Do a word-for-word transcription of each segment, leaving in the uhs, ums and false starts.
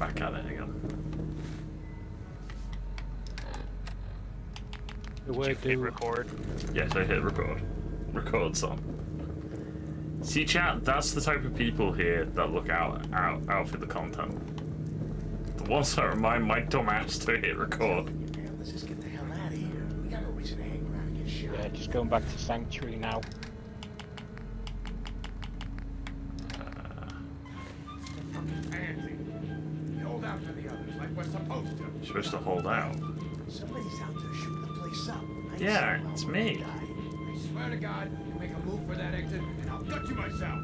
back at it again. The way hit record. Yeah, so hit record. Record song. See, chat, that's the type of people here that look out out out for the content. The ones that remind my dumb ass to hit record. Let's just get the hell out of here. We got no reason to hang around and get shot. Yeah, just going back to Sanctuary now. Supposed to hold out. Somebody's out there shooting the place up. I yeah, it's me. I swear to God, you make a move for that exit, and I'll gut you myself.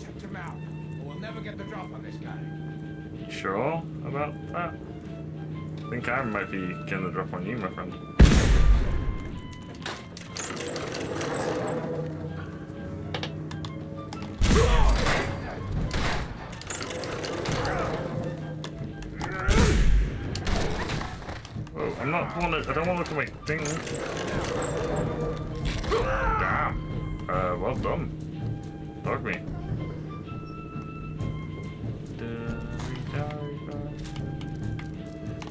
Shut your mouth, or we'll never get the drop on this guy. You sure about that? I think I might be getting the drop on you, my friend. I'm not wanna, I don't want to look at my thing. Damn. Uh, well done. Dogmeat.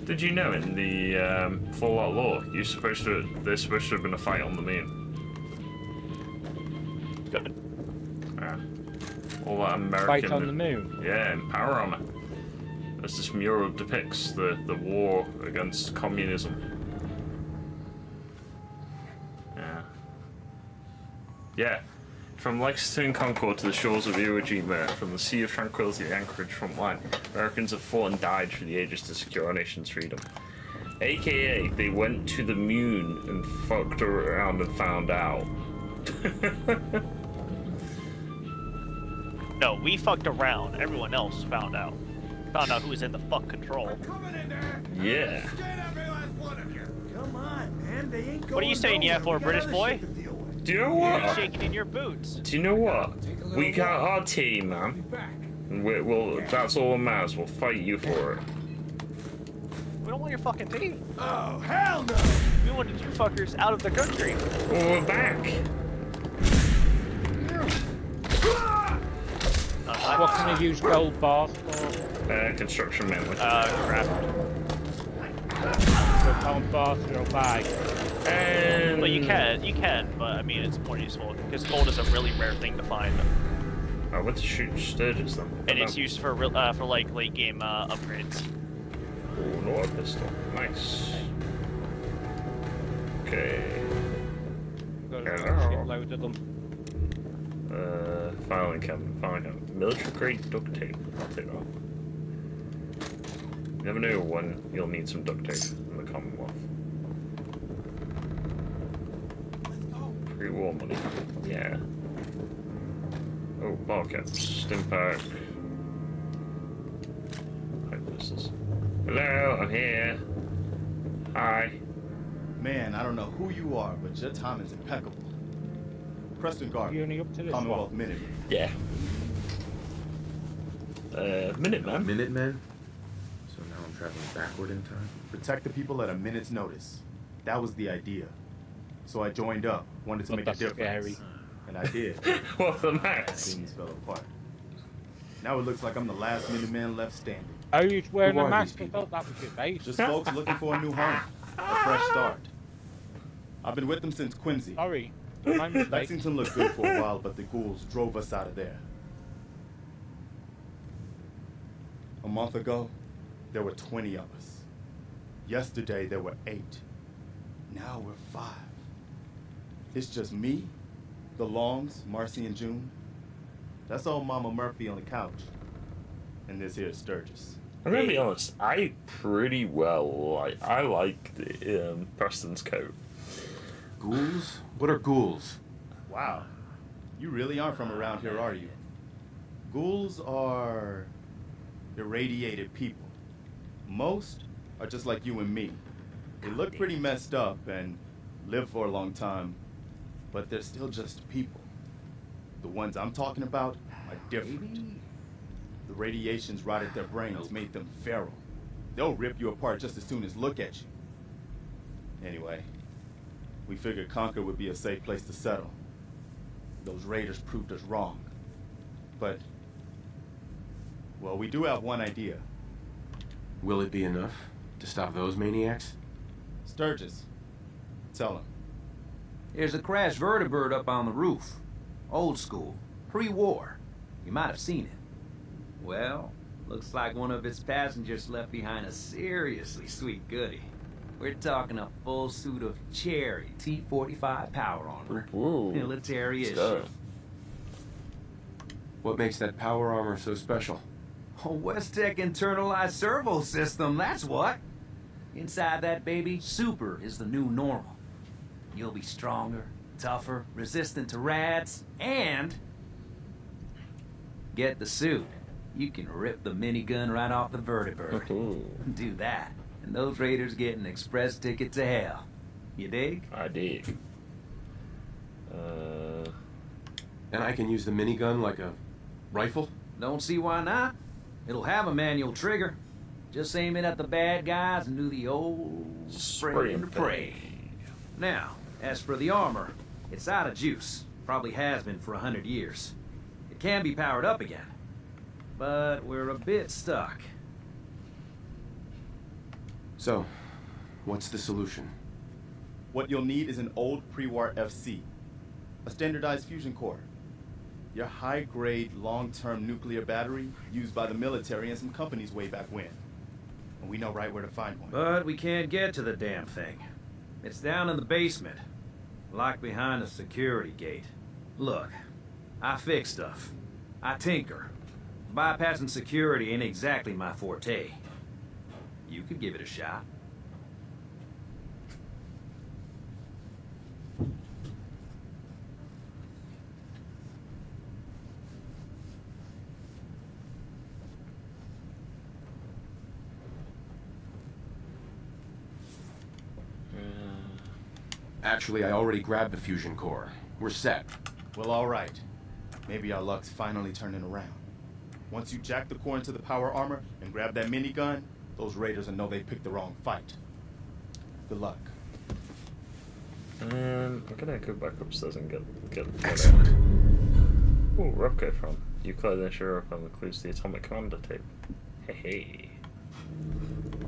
Did you know in the um, Fallout lore, you're supposed to, there's supposed to have been a fight on the moon? Good. Uh, all that American. Fight on the moon? Yeah, in power armor. As this mural depicts the, the war against communism. Yeah. Yeah. From Lexington, Concord to the shores of Iwo Jima, from the Sea of Tranquility to Anchorage front line, Americans have fought and died for the ages to secure our nation's freedom. A K A, they went to the moon and fucked around and found out. No, we fucked around. Everyone else found out. Found out who was in the fuck control. In there. Yeah. Come on, man. They ain't going what are you saying, yeah, for a British boy? Do you know what? You're shaking in your boots. Do you know what? We got our team, man. And we, we'll, that's all that matters. We'll fight you for it. We don't want your fucking team. Oh, hell no! We wanted you fuckers out of the country. Well, we're back. Uh, what can I use gold bars for? Uh, construction man. Uh, crap. And... Well, you can, you can, but I mean, it's more useful because gold is a really rare thing to find. I went to shoot Sturges then. And about... it's used for real, uh, for like late game uh, upgrades. Oh, not a pistol. Nice. Okay. Got a shitload of them. Uh, filing cabinet, filing cabinet. Military grade duct tape. I'll take that. You never know when you'll need some duct tape in the Commonwealth. Pre-war money. Yeah. Oh, bar caps. Stimpak. Pipe pistols. Hello, I'm here. Hi. Man, I don't know who you are, but your time is impeccable. Preston Garvey, Commonwealth Minuteman. Yeah. Uh, Minuteman. Minuteman? So now I'm traveling backward in time? Protect the people at a minute's notice. That was the idea. So I joined up, wanted to but make a difference. Scary. And I did. What the mess? Things fell apart. Now it looks like I'm the last Minuteman left standing. Oh, you're wearing a mask? I thought that was your face. Just folks looking for a new home. A fresh start. I've been with them since Quincy. Sorry. Lexington looked good for a while, but the ghouls drove us out of there. A month ago, there were twenty of us. Yesterday, there were eight. Now we're five. It's just me, the Longs, Marcy and June. That's old Mama Murphy on the couch. And this here is Sturges. I'm gonna be honest, I pretty well like, I like the, um, Preston's coat. Ghouls? What are ghouls? Wow. You really aren't from around here, are you? Ghouls are irradiated people. Most are just like you and me. They look pretty messed up and live for a long time, but they're still just people. The ones I'm talking about are different. The radiations rotted their brains, made them feral. They'll rip you apart just as soon as look at you. Anyway. We figured Concord would be a safe place to settle. Those raiders proved us wrong. But, well, we do have one idea. Will it be enough to stop those maniacs? Sturges, tell him. There's a crashed vertibird up on the roof. Old school, pre-war. You might have seen it. Well, looks like one of its passengers left behind a seriously sweet goodie. We're talking a full suit of Cherry T forty-five power armor. Ooh, military issue. What makes that power armor so special? A West Tech internalized servo system, that's what. Inside that baby, super is the new normal. You'll be stronger, tougher, resistant to rats, and... Get the suit. You can rip the minigun right off the vertibird. Do that. And those raiders get an express ticket to hell. You dig? I dig. Uh... And I can use the minigun like a rifle? Don't see why not. It'll have a manual trigger. Just aim it at the bad guys and do the old spray and pray. Now, as for the armor, it's out of juice. Probably has been for a hundred years. It can be powered up again. But we're a bit stuck. So, what's the solution? What you'll need is an old pre-war F C, a standardized fusion core, your high-grade, long-term nuclear battery used by the military and some companies way back when. And we know right where to find one. But we can't get to the damn thing. It's down in the basement, locked behind a security gate. Look, I fix stuff. I tinker. Bypassing security ain't exactly my forte. You could give it a shot. Actually, I already grabbed the fusion core. We're set. Well, all right. Maybe our luck's finally turning around. Once you jack the core into the power armor and grab that minigun, those raiders will know they picked the wrong fight. Good luck. Um, I'm gonna go back upstairs and get get. Excellent. Ooh, Repco from. You clearly ensure Europe and includes the atomic commander tape. Hey hey.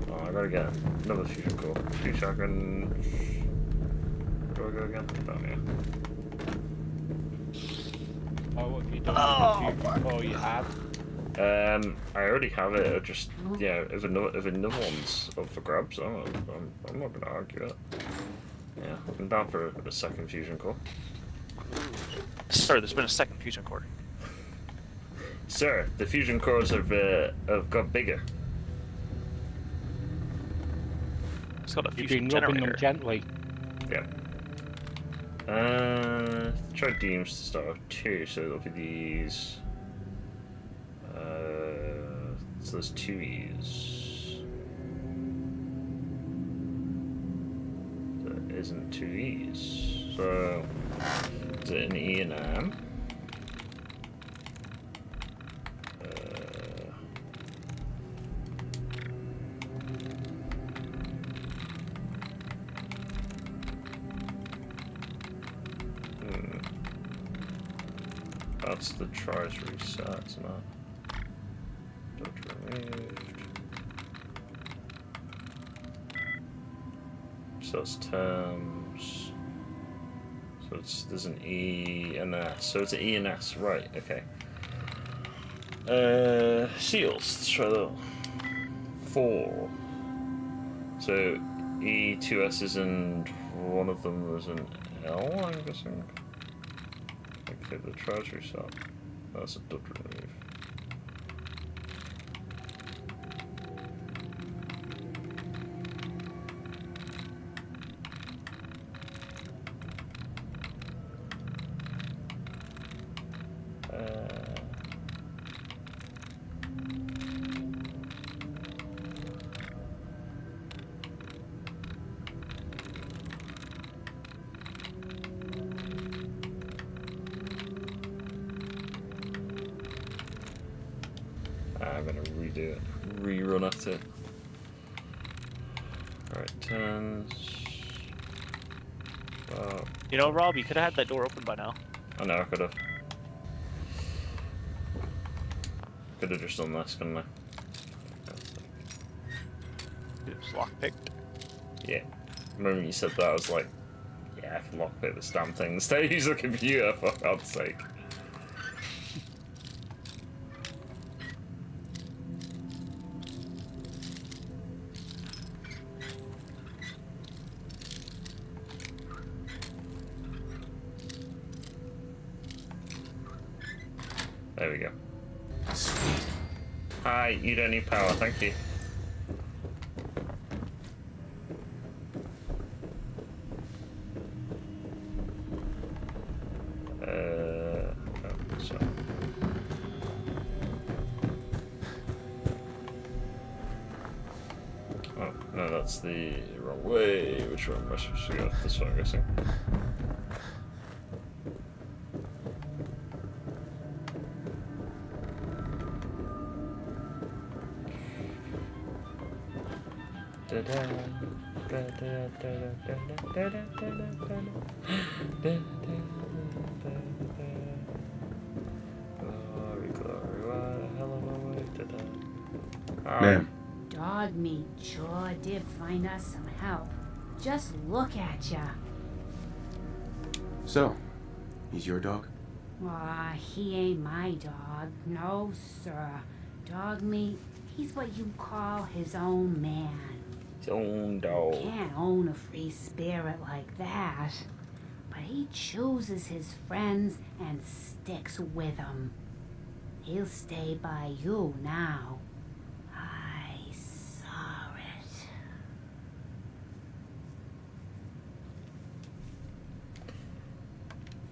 Oh, I gotta get another fusion core. Two shotgun. Do I go again? Down here. Oh, what have you done? Oh, fuck. Oh, you have. Um, I already have it. I just, yeah, if another, if another one's up for grabs, I'm, I'm, I'm not gonna argue it. Yeah, I'm down for a, a second fusion core. Sir, there's been a second fusion core. Sir, the fusion cores have uh, have got bigger. It's got a fusion generator. You've been rubbing them gently. Yeah. Uh, try Deems to start off too. So it'll be these. Uh, so there's two E's. There isn't two E's. So, is it an E and an M? Uh, hmm. That's the tries reset, isn't it? So it's terms. So it's there's an E and an S. So it's an E and S, right? Okay. Uh, seals. Let's try that. Four. So E, two S's, and one of them was an L. I'm guessing. Okay, the treasury shop. That's a duct remove. You know, Rob, you could have had that door open by now. I know, I could have. Could have just done this, couldn't I? It was lockpicked. Yeah. Remember you said that, I was like, yeah, I can lockpick this damn thing. Instead of use a computer, for God's sake. There we go. Sweet. Hi, you don't need power, thank you. Uh, oh, sorry. Oh, no, that's the wrong way. Which one am I supposed to go? This one, I'm guessing. Man. Dogmeat sure did find us some help. Just look at ya. So, he's your dog? Aw, uh, he ain't my dog. No, sir. Dogmeat, he's what you call his own man. His own dog. You can't own a free spirit like that. But he chooses his friends and sticks with them. He'll stay by you now. I saw it.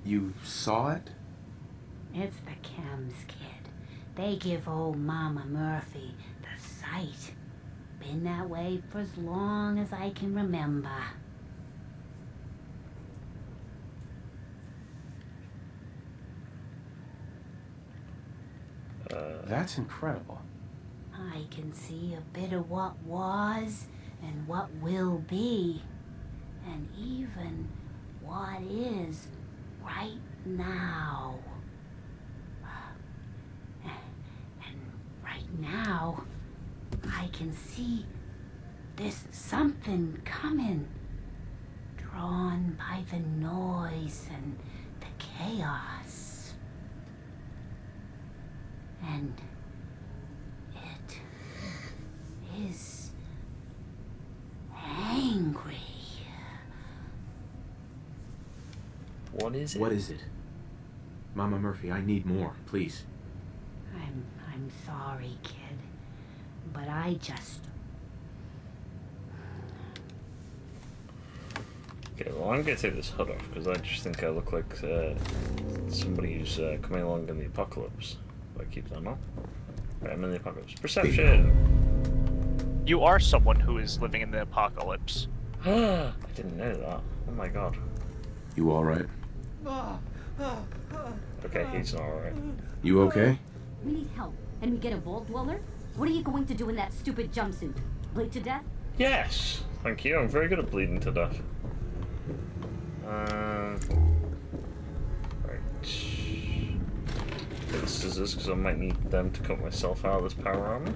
You saw it? It's the chems, kid. They give old Mama Murphy the sight. Been that way for as long as I can remember. Uh, That's incredible. I can see a bit of what was and what will be, and even what is right now. And right now, I can see this something coming, drawn by the noise and the chaos. And it is angry. What is it? What is it? Mama Murphy, I need more, please. I'm I'm sorry, kid. But I just... Okay, well I'm going to take this hood off, because I just think I look like uh, somebody who's uh, coming along in the apocalypse. Do I keep that on? Right, I'm in the apocalypse. Perception! You are someone who is living in the apocalypse. I didn't know that. Oh my god. You alright? Okay, he's not alright. You okay? We need help. And we get a vault dweller? What are you going to do in that stupid jumpsuit? Bleed to death? Yes! Thank you, I'm very good at bleeding to death. Uh, right. Get the scissors, because I might need them to cut myself out of this power armor.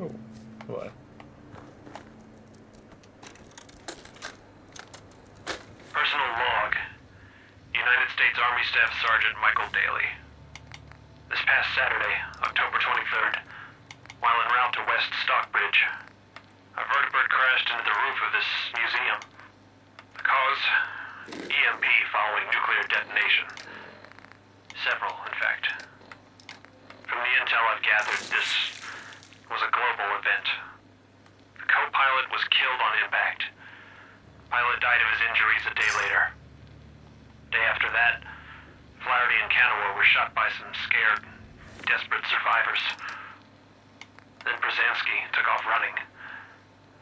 Oh, hello. Staff Sergeant Mike Daly. This past Saturday, October twenty-third, while en route to West Stockbridge, a vertibird crashed into the roof of this museum. The cause? E M P following nuclear detonation. Several, in fact. From the intel I've gathered, this was a global event. The co-pilot was killed on impact. The pilot died of his injuries a day later. Day after that, Flaherty and Canaway were shot by some scared, desperate survivors. Then Brzezinski took off running.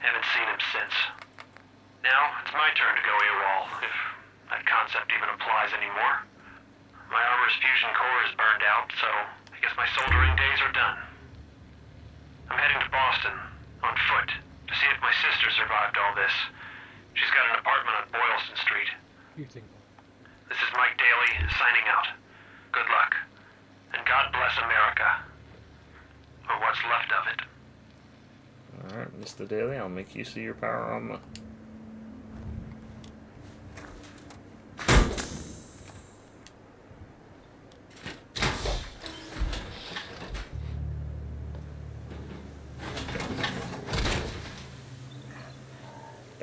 Haven't seen him since. Now, it's my turn to go AWOL, if that concept even applies anymore. My armor's fusion core is burned out, so I guess my soldering days are done. I'm heading to Boston, on foot, to see if my sister survived all this. She's got an apartment on Boylston Street. computing. This is Mike Daly, signing out. Good luck. And God bless America. Or what's left of it. Alright, Mister Daly, I'll make use of your power armor.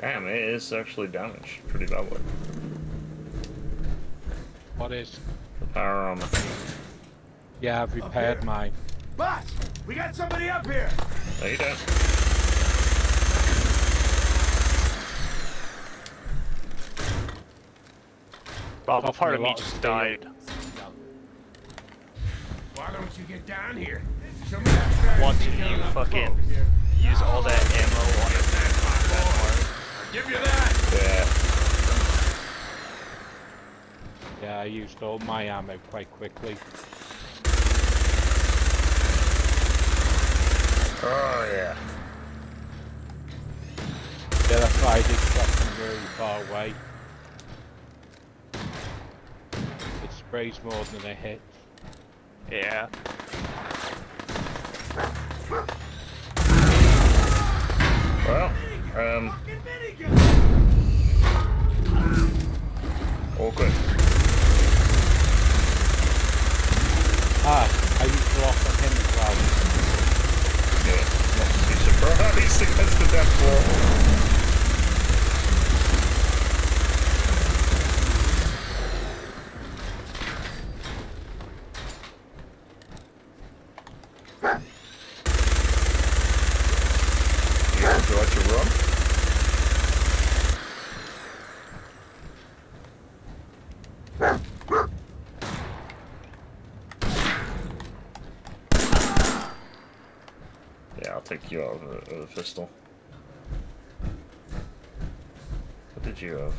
Damn, it is actually damaged pretty badly. What is? The power armor. Yeah, I've repaired mine. Boss! We got somebody up here! No, you don't. Well, part of me just died. Why don't you get down here? Once you fucking use all that ammo on it, that part. Give you that! Yeah. Yeah, I used all my ammo quite quickly. Oh, yeah. Yeah, that's why I did shot from very far away. It sprays more than it hits. Yeah. Well, um... all good. Ah, I used to lock on him as well. Yeah, not to be surprised against the death wall. You have to like to run? Take you out of the, of the pistol. What did you have?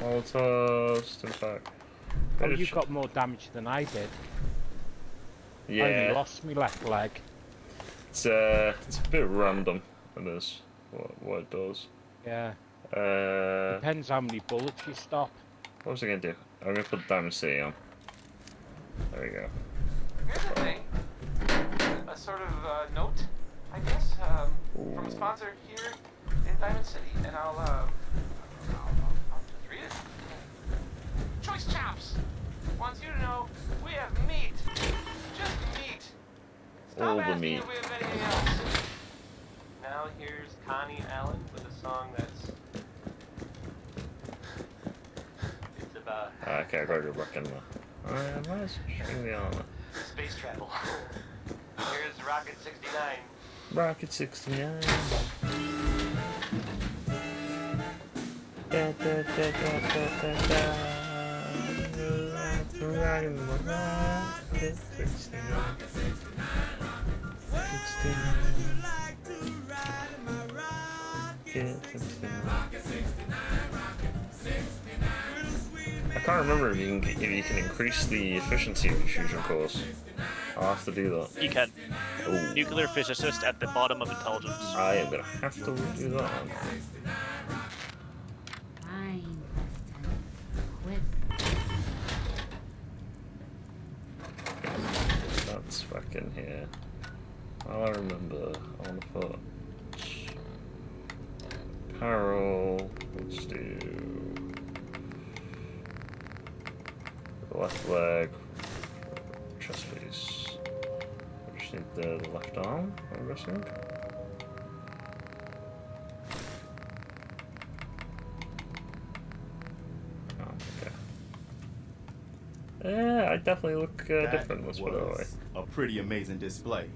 Molotov, Stimpak. Oh, you got more damage than I did. Yeah. I only lost me left leg. It's uh, it's a bit random. It is what, what it does. Yeah. Uh. Depends how many bullets you stop. What was I gonna do? I'm gonna put Diamond City on. There we go. Here's the thing. A sort of uh, note. I guess, um, from a sponsor here in Diamond City, and I'll, uh, I'll, I'll, I'll just read it. Choice Chops wants you to know we have meat. Just meat. Stop All asking the meat. If we have anything else. Now here's Connie Allen with a song that's... it's about... I can't go to Brooklyn now. Alright, why is it stringing on? Space travel. Here's Rocket sixty-nine. Rocket sixty-nine. Da, da, da, da, da, da, da. Rocket sixty-nine. I can't remember if you can, if you can increase the efficiency of your fusion cores. I'll have to do that. You can. Ooh. Nuclear physicist at the bottom of intelligence. I am gonna have to do that one. I must have quit. That's back in here. Oh, I remember. I wanna put apparel. Let's do the left leg. Chest piece. Need the left arm, I'm guessing. Oh, okay. Yeah, I definitely look uh, that different. Let's put it away. A pretty amazing display.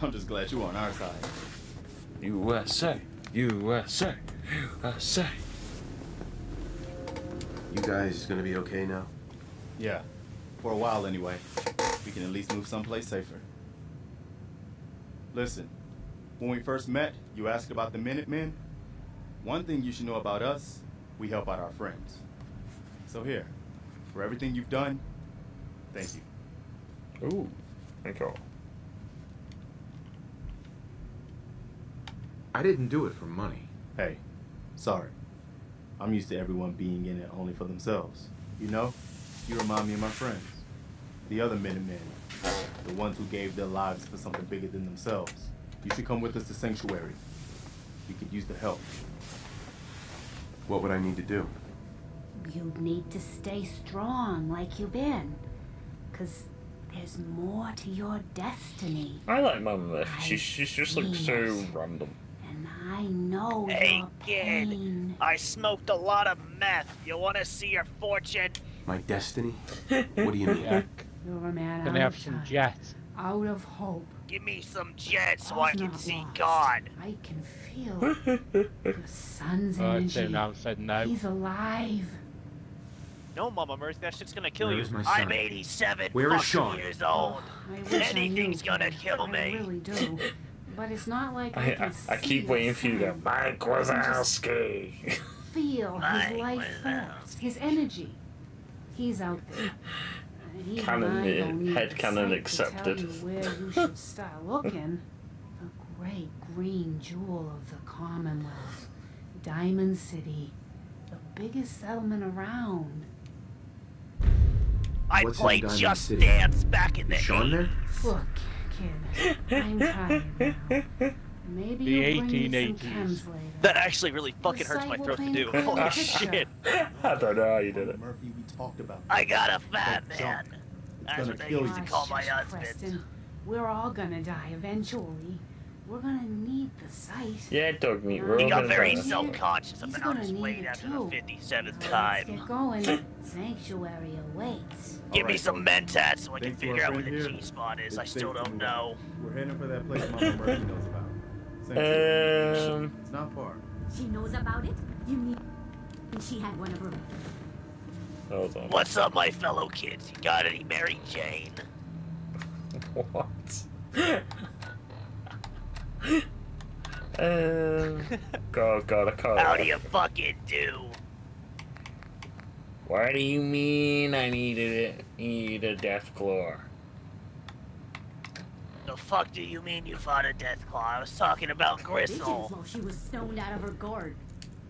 I'm just glad you're on our side. U S A, U S A, U S A. You guys gonna be okay now? Yeah, for a while anyway. We can at least move someplace safer. Listen, when we first met, you asked about the Minutemen. One thing you should know about us, we help out our friends. So here, for everything you've done, thank you. Ooh, thank you all. I didn't do it for money. Hey, sorry. I'm used to everyone being in it only for themselves. You know, you remind me of my friends, the other Minutemen, the ones who gave their lives for something bigger than themselves. You should come with us to Sanctuary. You could use the help. What would I need to do? You need to stay strong like you've been, because there's more to your destiny. I like Mama Murphy. She, she's just like so random. And I know hey, your kid, pain. I smoked a lot of meth. You want to see your fortune? My destiny? What do you mean? Yeah. You're a man Gonna have some jets. Out of hope. Give me some jets so I can see lost. God. I can feel your son's energy. Oh, said no. He's alive. No, Mama Murphy, that shit's gonna kill you. I'm eighty-seven Where is Sean? years old. Oh, anything's gonna kill me. I really do. But it's not like I, I, can I, see I keep waiting for you to Mike Wazowski. Feel his life force, his energy. He's out there. He canon, head cannon accepted. To tell you where you should start looking. The great green jewel of the Commonwealth, Diamond City, the biggest settlement around. I What's played Just City? Dance back in the eighties. Look, kid, I'm tired now. Maybe the eighteen eighties. That actually really fucking hurts my throat to do. Holy shit. I don't know how you did it. Murphy, we talked about I got a fat man. That's what I used to call my husband. We're all gonna die eventually. We're gonna need the site. Yeah, Dogmeat. He got very self-conscious about his weight after the fifty-seventh time. Let's get going. Sanctuary awaits. Give me some mentats so I can figure out where the G-spot is. I still don't know. We're heading for that place Mama Murphy knows about. Um, it's not far. She knows about it. You need. She had one of her. Hold on. What's up, my fellow kids? You got any Mary Jane? What? um. God, God, I can't. How do you fucking do? What do you mean? I needed it. Need a death claw. The fuck do you mean you fought a Deathclaw? I was talking about Gristle. While she was stoned out of her gourd,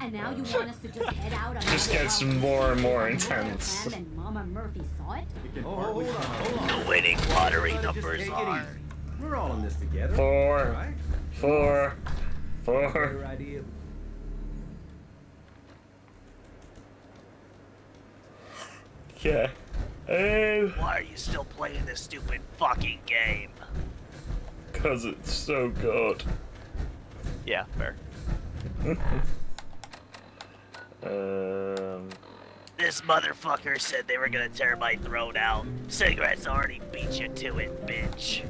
and now you want us to just head out on. Just gets more and more intense. And Mama Murphy saw it. Oh, hold on, hold on. The winning lottery numbers are. We're all in this together. Four, right. four, four. Yeah. Um, Why are you still playing this stupid fucking game? Because it's so good. Yeah, fair. um, this motherfucker said they were gonna tear my throat out. Cigarettes already beat you to it, bitch.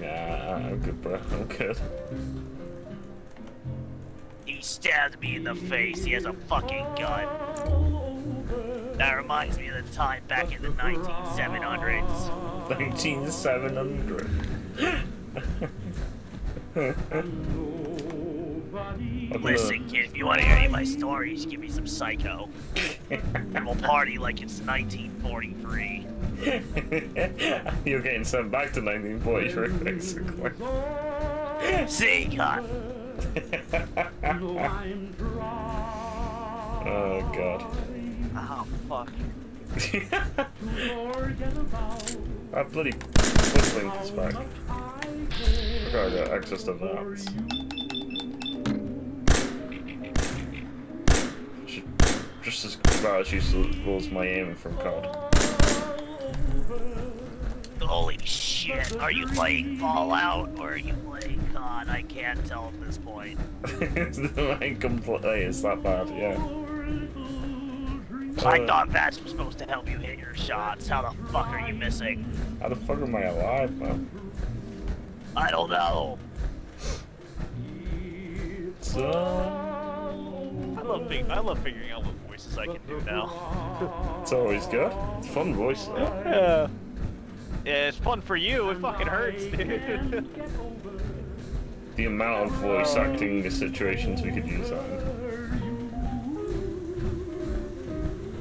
Nah, I'm good, bro. I'm good. He stabbed me in the face. He has a fucking gun. That reminds me of the time back in the nineteen seven hundreds. nineteen seven hundred. Listen, kid, if you want to hear any of my stories, give me some Psycho. And we'll party like it's nineteen forty-three. You're getting sent back to nineteen forty-three, basically. See ya. Oh, God. Oh, fuck. I bloody whistling this back. I gotta get access to that. Just as bad as used to lose my aiming from C O D. Holy shit, are you playing Fallout or are you playing C O D? I can't tell at this point. I can play, it's that bad, yeah. I uh, thought bats was supposed to help you hit your shots. How the fuck are you missing? How the fuck am I alive, man? I don't know. Uh, I love being, I love figuring out what voices I can do now. It's always good. It's a fun voice. Though. Yeah. Yeah, it's fun for you. It fucking hurts, dude. The amount of voice acting the situations we could use on.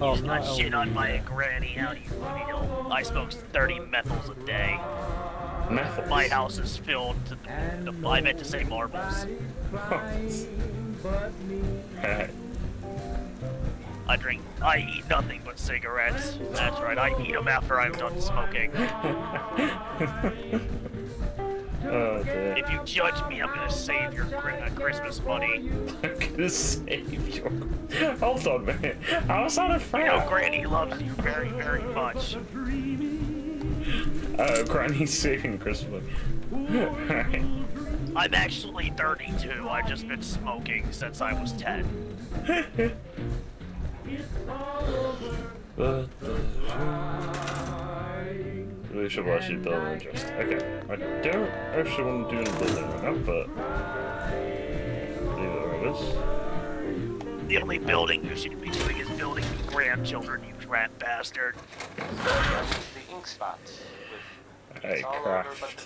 Oh, There's not shit on my granny, how do you fucking know? I smoke thirty methyls a day. Methyls? My house is filled to the, the I meant to say marbles. I drink, I eat nothing but cigarettes. That's right, I eat them after I'm done smoking. Oh, dear. If you judge me, I'm gonna save your Christmas money. I'm gonna save your... Hold on, man. I was on a friend. You know, Granny loves you very, very much. Oh, Granny's saving Christmas money. Alright. I'm actually thirty-two. I've just been smoking since I was ten. But we should watch you build and adjust. Okay, I don't actually want to do any building right now, but there it is. The only building you should be doing is building the grandchildren, you rat bastard. The ink spots. Hey, craft.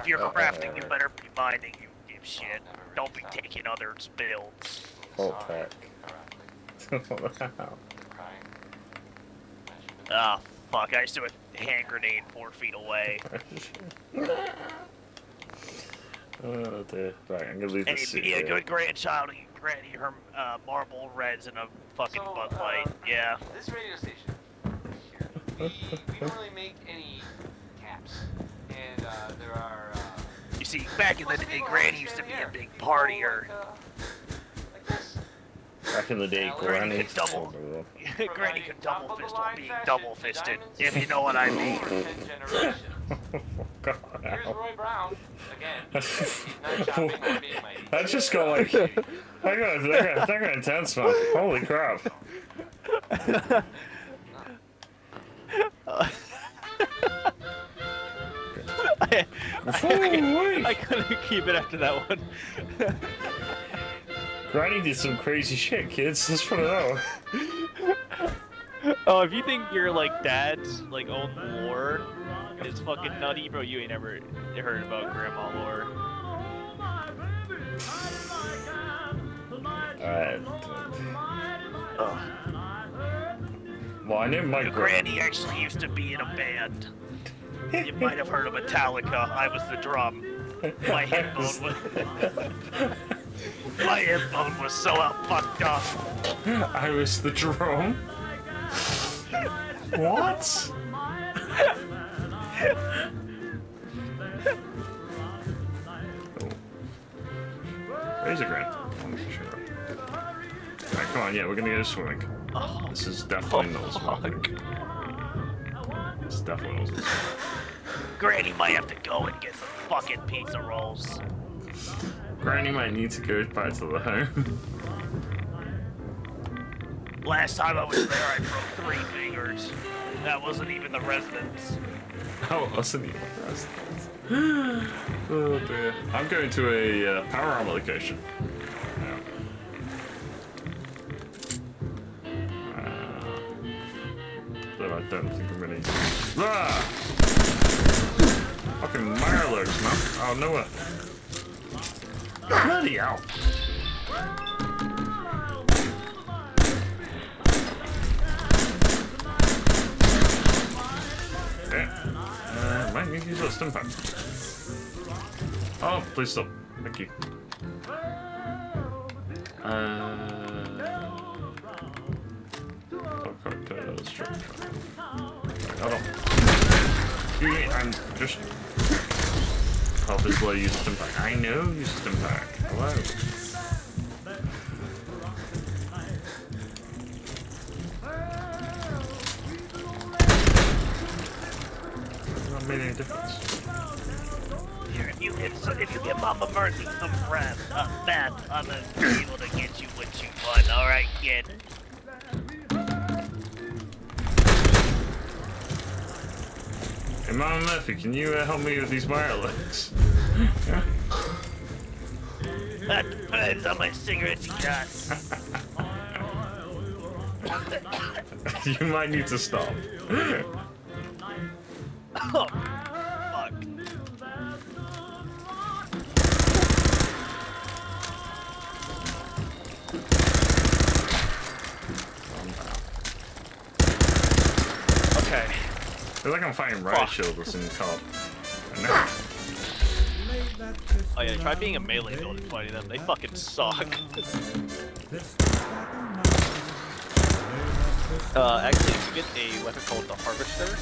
If you're crafting, you better be mining, you dipshit. Don't be taking others' builds. Bolt pack. Ah, oh, fuck, I just threw a hand grenade four feet away. Oh, dear. Right, I'm gonna leave this seat. And you'd be a good grandchild and you'd granny her uh, marble reds in a fucking so, Bud Light. Uh, yeah. This radio station here, we, we don't really make any caps. And uh, there are... Uh, you see, back in the day, Granny used to be a big partier. Back in the day, yeah, Granny could double, Granny could double fist while being double fisted, if you know what I mean. Oh, God. Here's Roy Brown again. That just got like that got that got, that got intense, man. Holy crap! I, I, I couldn't keep it after that one. Granny did some crazy shit, kids. That's what I know. Oh, if you think your like dad's like old lore is fucking nutty, bro, you ain't ever heard about grandma lore. Alright. Oh. Well, I knew my granny actually used to be in a band. You might have heard of Metallica. I was the drum. My hip bone was. My hip bone was so out fucked up. I was the drone. What? Razor Grand. Alright, come on, yeah, we're gonna go swimming. Oh, this is definitely oh, not swimming. This is definitely not swimming. Granny might have to go and get some fucking pizza rolls. Granny might need to go back to the home. Last time I was there, I broke three fingers. That wasn't even the residence. Oh, it wasn't even the residence. Oh dear. I'm going to a uh, power armor location. Yeah. Uh, but I don't think I'm gonna. Ah! Fucking Marlowe's, man. Oh, no one. Bloody hell! Okay. Uh, might need to use a Stimpak. Oh, please stop. Thank you. Uh... Okay, let's try. Hold on. I'm just... I'll just let you use a Stimpak. I know you use a Stimpak. Hello. It's not made any difference. Here, if you hit, so if you get Mama Murphy some breath, uh, bath, I'm gonna be able to get you what you want. All right, kid. Hey, Mama Murphy, can you uh, help me with these wireless? Yeah? That depends on my cigarette you got. You might need to stop. Oh, fuck. Okay. It's like I'm fighting riot shield with some cop. I know. Oh yeah, try being a melee build and fighting them. They fucking suck. uh, actually, if you get a weapon called the Harvester,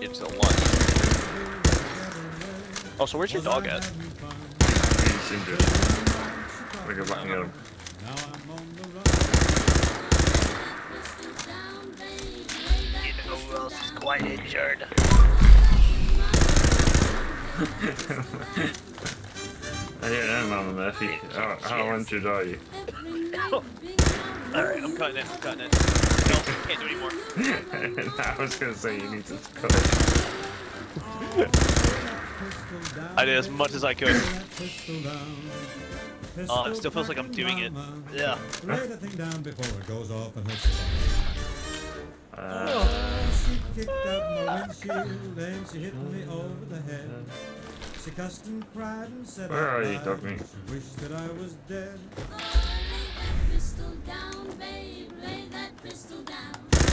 it's a lunge. Oh, so where's your dog at? He's injured. We're good looking at him. You know who else is quite injured? I don't know, Mama Murphy. How, how injured are you? Alright, I'm cutting it, I'm cutting it. No, can't do it anymore. I was gonna say you need to cut it. I did as much as I could. Oh, uh, it still feels like I'm doing it. Yeah. Uh, she kicked up my windshield and she hit me over the head. She cussed and cried and said, where are you, Dogmeat? She wished that I was dead. Oh, lay that pistol down, babe, lay that pistol down. Like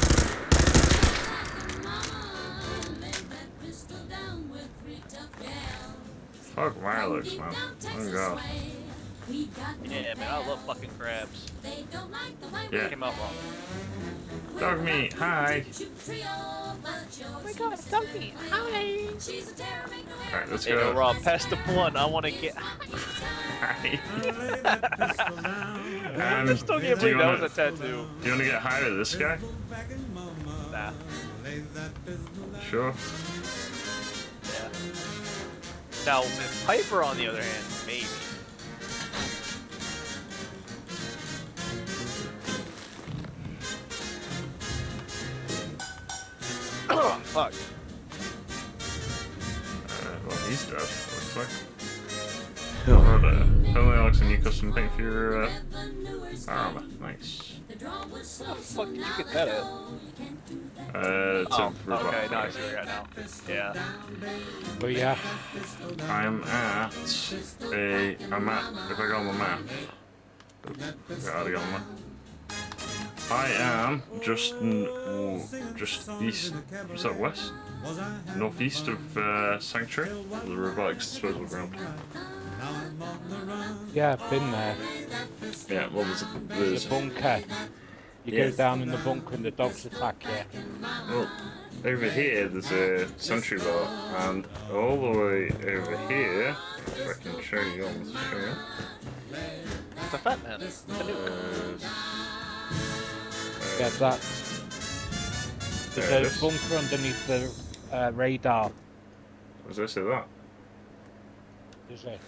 a mama, lay that pistol down with three tough gals. Fuck my looks, man. Oh, God. Yeah, man, I love fucking crabs. They don't like the way yeah. we came out wrong. Dogmeat, hi! Oh my god, Dogmeat, hi! Alright, let's hey, go. Rob, pass the blunt, I wanna get... Hi! I still can't believe that was a tattoo. Do you wanna get high with this guy? Nah. Sure. Yeah. Now, Piper on the other hand, maybe. Oh, fuck. Alright, well, he's dead, looks like. Oh, uh, totally like some new custom paint for your, uh, armor. Nice. How the fuck did you get that at? Uh, it's oh, a okay, no, I see what I got now. Yeah. But yeah. I'm at a... I'm at... If I go on the map... Oops, I gotta go on the map. I am just n oh, just east, is that west? Northeast of uh, Sanctuary, the robotic disposal ground. Yeah, I've been there. Yeah, well, there's a, there's there's a bunker. You yeah. go down in the bunker and the dogs attack you. Well, over here there's a sentry bar, and all the way over here, if I can show you on the screen. It's a fat man. It's a nuke. Yeah, that. There's a bunker underneath the uh, radar. Was this or that? Is it?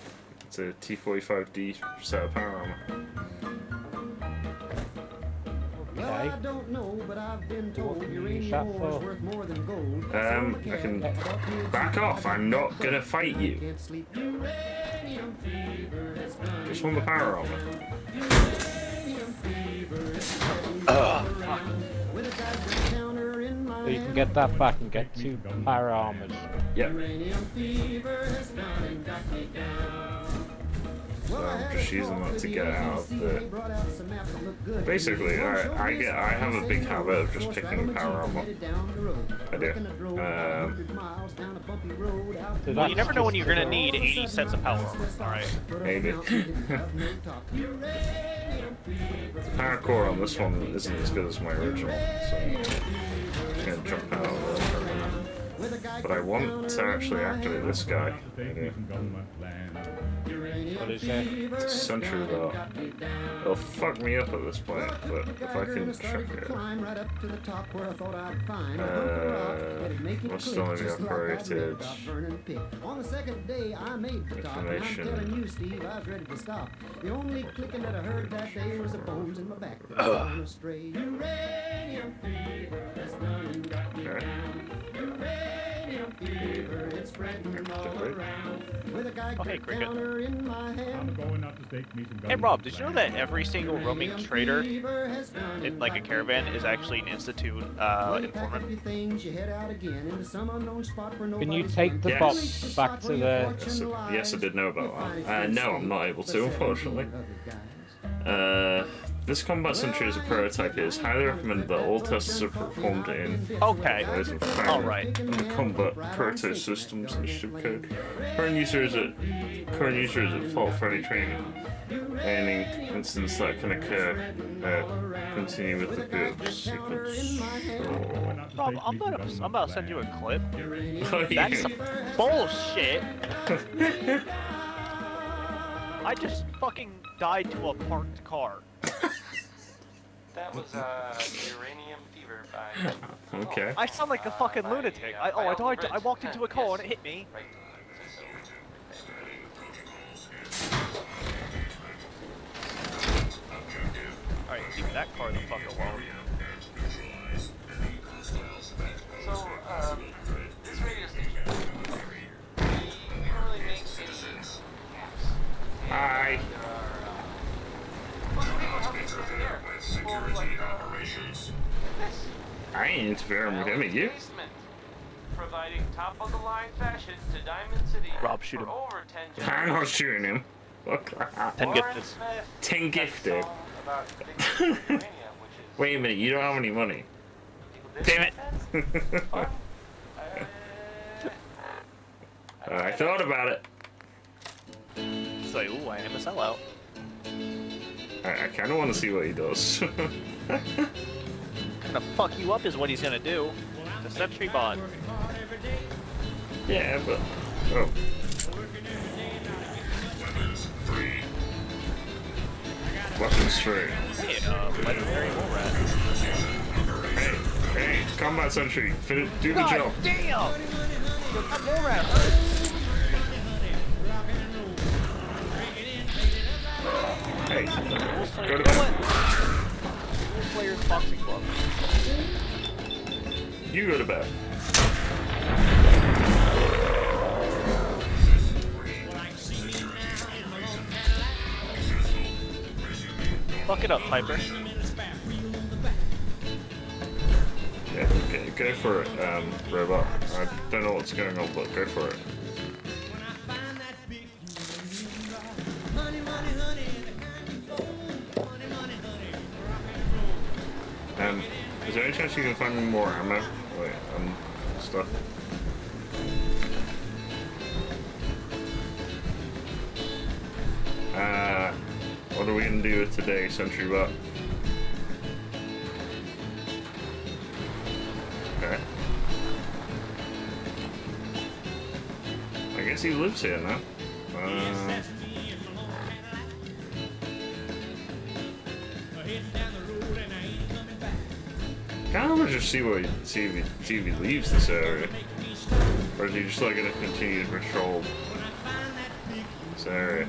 It's a T forty-five D set of power armor. Well, I don't know, but I've been told uranium ore is worth more than gold. Um, I can back off. I'm not gonna fight you. Just want the power armor. Uh, so you can get that back and get two power armors. Yep. So I'm just using that to get out of the... Basically, I, I, get, I have a big habit of just picking power armor. I do. Um, so well, you never know when you're going to need eighty sets of power armor, alright? Maybe. The power core on this one isn't as good as my original, so I'm going to jump out of there for a minute. But I want to actually activate this guy. What is that? It's a sentry bar. It'll fuck me up at this point, but if I can check it. Uh, what's still only got priorities? Information. Ugh. Fever, it's spreading all around. With a guy okay, cricket. In my I'm going out to steak, meat, and hey Rob, did you know that every single roaming trader in like a caravan is actually an Institute uh, informant? Can you take the yes. box back to the... Yes, I, yes, I did know about that. Uh, no, I'm not able to, unfortunately. Uh... This combat sentry is a prototype. It is highly recommended that all tests are performed in okay. All right. The combat proto systems and ship code. Current user is at core users at fault for any training, any instance that can occur. Uh, continue with the build sequence. Oh. Rob, I'm about to, I'm about to send you a clip. Oh, yeah. That's some bullshit. I just fucking died to a parked car. That was uh, uranium fever by. Okay. I sound like a fucking uh, lunatic. I, uh, I, oh, I died. To, I walked into a car yes. and it hit me. Right. Alright, keep that car the fuck alone. So, um, this radio station, we really make these gaps. Hi. There are, uh, most people helping us in here. People like, uh, this. I ain't interfering with any of you. Providing top-of-the-line fashion to Diamond City. Rob, shoot him. I'm not shooting him. ten gifted. ten gifted. Wait a minute, you don't have any money. Damn it! uh, I thought about it. So, ooh, I am a sellout. I, I kind of want to see what he does. Gonna fuck you up is what he's gonna do. The sentry bond. Yeah, but oh. Weapons free. Hey, uh, legendary bull rat. Hey, hey, combat sentry, do the God job. Damn! That bull rat hurts. Hey, go to bed. Player's boxing club. You go to bed. Fuck it up, Piper. Yeah, okay, go for it, um, robot. I don't know what's going on, but go for it. Um, is there any chance you can find me more ammo? Wait, um, stuff. Uh... What are we gonna do with today, Sentry Bot? Okay. I guess he lives here now. Uh... Kind of just see what see if, he, see if he leaves this area, or is he just like gonna continue to patrol this area?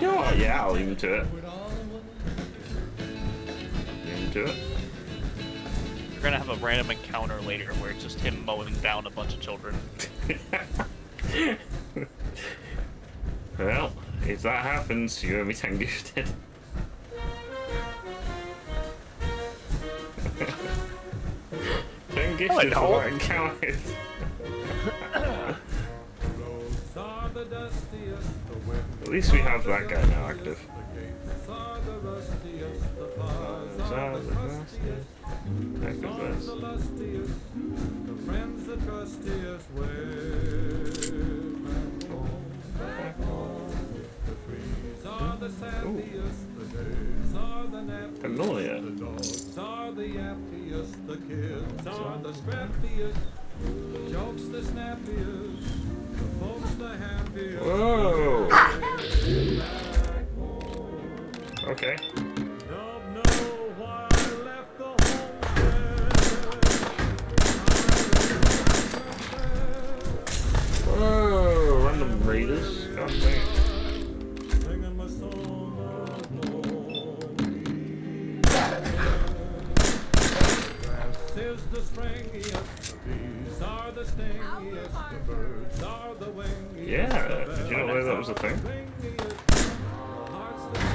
Oh, yeah, I'll leave him to it. Leave him to it. We're gonna have a random encounter later where it's just him mowing down a bunch of children. Well, if that happens, you owe me ten gifted. ten gifted for what encountered. At least we have that guy now active. Familiar. Whoa! Okay. Whoa! Random raiders. God damn. Yeah, did you not know that was a thing?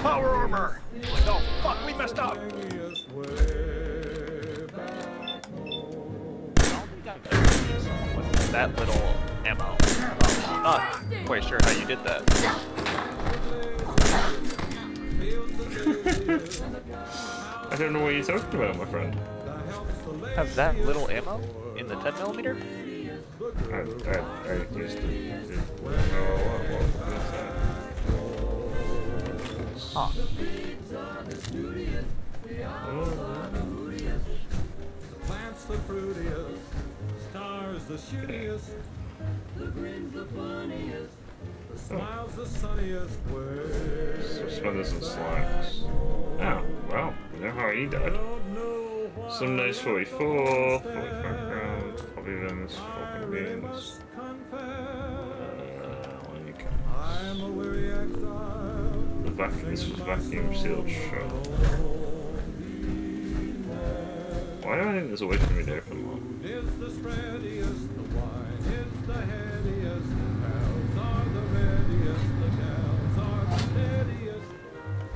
Power armor! Like, oh fuck, we messed up! I don't think I've ever seen someone with that little ammo. I'm not quite sure how you did that. I don't know what you're talking about, my friend. have that little ammo in the ten millimeter? I, I, I used to. Yeah. Oh, well, well, huh. Oh. So Smithers and Slacks. Oh, well, we know how he died. Some nice forty-four, forty-five rounds, probably then this fucking means. The vacuum, this was vacuum sealed shut. Why do I think there's a way for me to open one?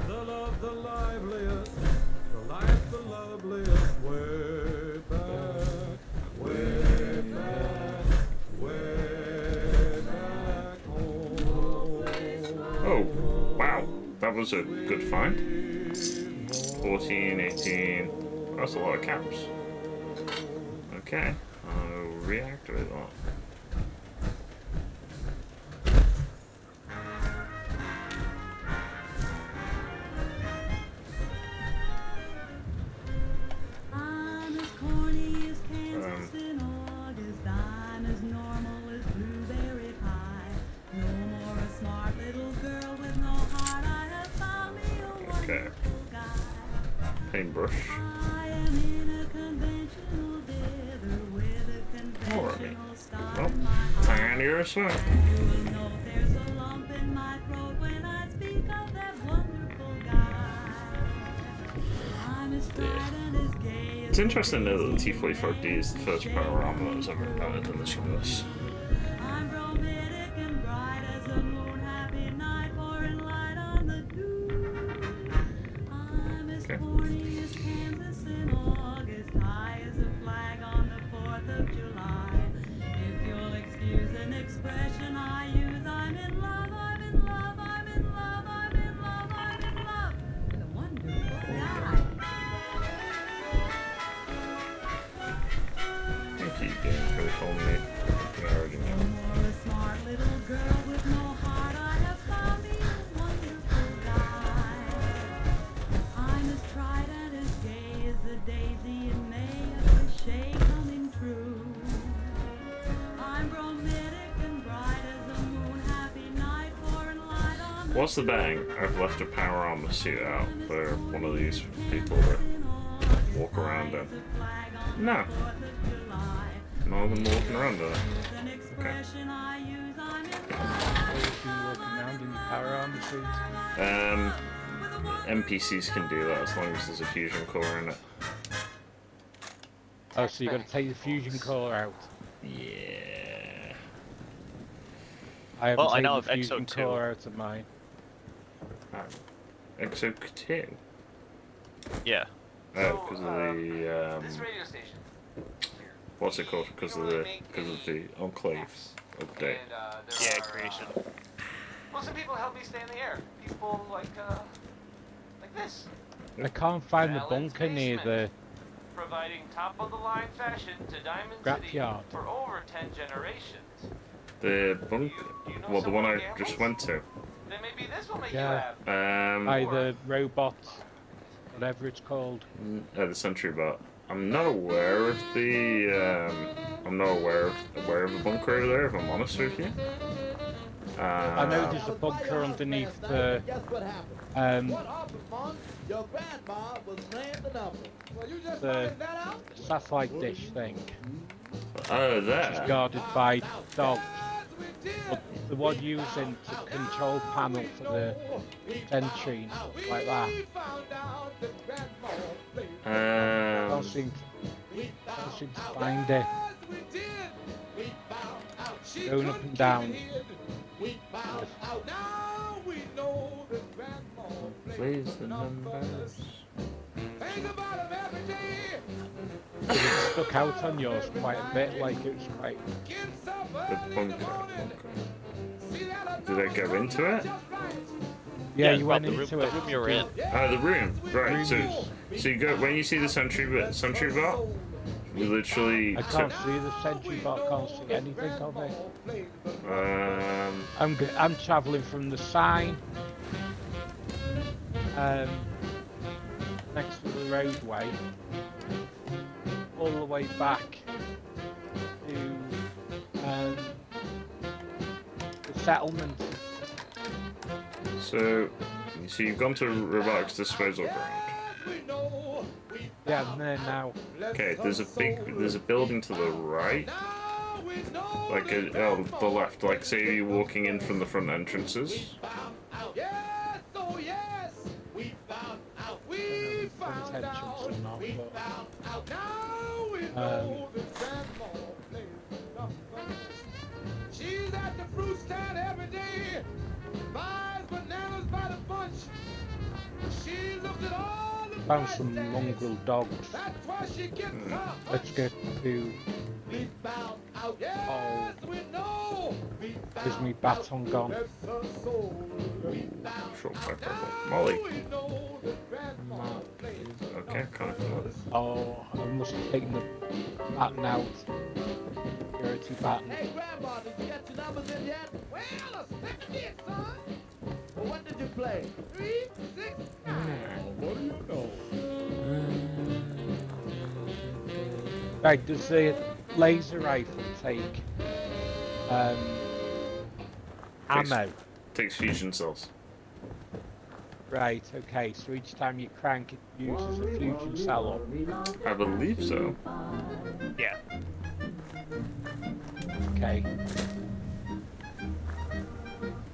The love, the liveliest, the life, the loveliest, way back, way back, way back home. Oh, wow, that was a good find. fourteen, eighteen, that's a lot of caps. Okay, I'll reactivate that. It's interesting though that the T forty-five D is the first power armor that was ever invented in this universe. What's the bang? I've left a power armor suit out for one of these people that walk around in. No. None of them walking around in. Okay. Um, N P Cs can do that as long as there's a fusion core in it. Oh, so you gotta take the fusion core out. Yeah. I haven't well, taken I know the fusion X O two. Core out of mine. Oh. X O two? Yeah. Oh, because so, uh, of the, um... This radio station. What's it called? Because of the... Because of the Enclave update. And, uh, yeah, are, creation. Uh, well, some people help me stay in the air. People like, uh... Like this. I can't find Alan's the bunker basement. Near the... Providing top-of-the-line fashion to Diamond City for over ten generations. The bunker? You, you know well, the one I gambles? Just went to. Then maybe this will make yeah. you happy. Um, Either robot, whatever it's called. Uh, the Sentry Bot. I'm not aware of the. Um, I'm not aware of aware of the bunker over there. If I'm honest with you. Uh, I know there's a bunker underneath the. Um, Your grandma was laying the number. Well, you just the satellite dish thing. Oh, there. Which is guarded by dogs. But the one using the control panel for the entry and stuff like that. Um, I don't seem to find it. Going up and down. We found out now we know the grandma plays the numbers. Think about him every day. It stuck out on yours quite a bit, like it was quite the bunker. bunker. Did I go into it? Yeah, yeah you went the into room, it. The room you're in. Oh, the room. Right. So, so you go when you see the sentry bot, sentry bot. We literally. I can't see the sentry bot. I can't see anything of it. Um. I'm g I'm travelling from the sign. Um. Next to the roadway. All the way back to um, the settlement. So, so you've gone to Robotics Disposal Ground. Yeah, I'm there now. Okay, there's a big, there's a building to the right, like a, oh, the left. Like, say you're walking in from the front entrances. Um, She's at the fruit stand every day. Buys bananas by the bunch. She looks at all the found some mongrel dogs. That's why she gets mm. Let's get to we found out. Yes, oh. We know. We found is me baton gone? Short pepper. Molly. Molly. Okay, can't do this. Oh, I must have taken the baton out. Security baton. Hey, Grandma, did you get your numbers in yet? Well, I stick it, son. Well, what did you play? Three, six, nine. What do you know? Right, does the laser rifle take um, takes, ammo? Takes fusion cells. Right, okay, so each time you crank it uses a fusion cell up. I believe so. Yeah. Okay.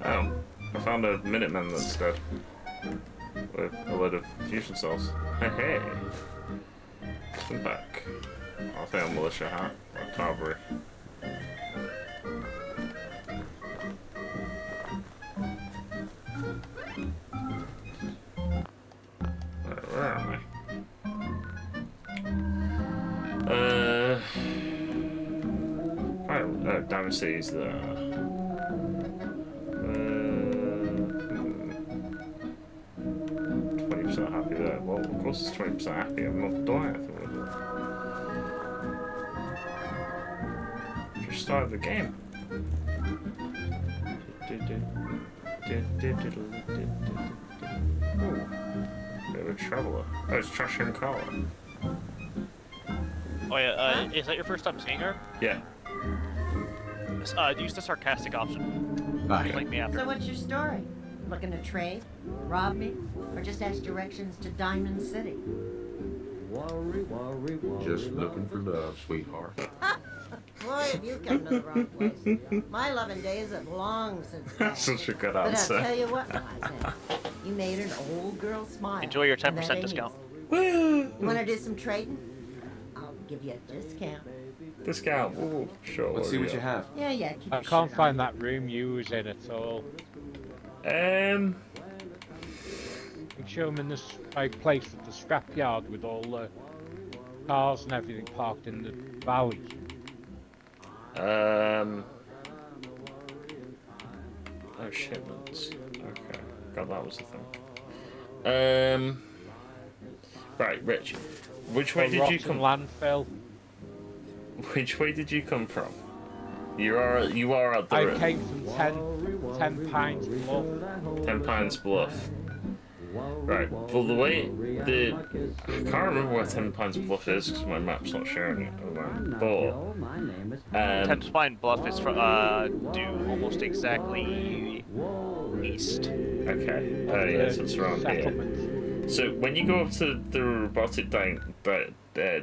Oh, I found a Minuteman that's dead. With a load of fusion cells. Hey, hey. Stimpak. I'll throw a militia hat. Or cavalry. Where am I? Uh, oh, uh, Diamond City's there. Uh, twenty percent happy there. Well, of course it's twenty percent happy. I'm not dying. I think we're doing. Just started the game. Ooh. Bit of a traveler. Oh, it's Trashin Kala. Oh yeah, uh, is that your first time seeing her? Yeah. Uh, use the sarcastic option. Bye. Like me after. So what's your story? Looking to trade, rob me, or just ask directions to Diamond City? Just looking for love, sweetheart. Boy, have you come to the wrong place. My loving days have long since passed. That's such a good answer. But I'll tell you what, Liza, you made an old girl smile. Enjoy your ten percent discount. Woo! You want to do some trading? I'll give you a discount. Discount? Ooh, sure. Let's see what you have. Yeah, yeah. Keep I can't find that room you was in at all. Um... Make sure I'm in this right place with the scrapyard with all the cars and everything parked in the valley. Um. Oh, shipments. Okay. God, that was the thing. Um. Right, Rich. Which way did you come? Landfill. Which way did you come from? You are you are at the room. I came from ten, ten Pines Bluff. Ten Pines Bluff. Right, well the way, the, I can't remember where Ten Pines Bluff is because my map's not sharing it, but... Um, Ten Pines Bluff is from, uh, due almost exactly east. Okay, oh uh, yes, it's around here. So when you go up to the robotic dying, uh,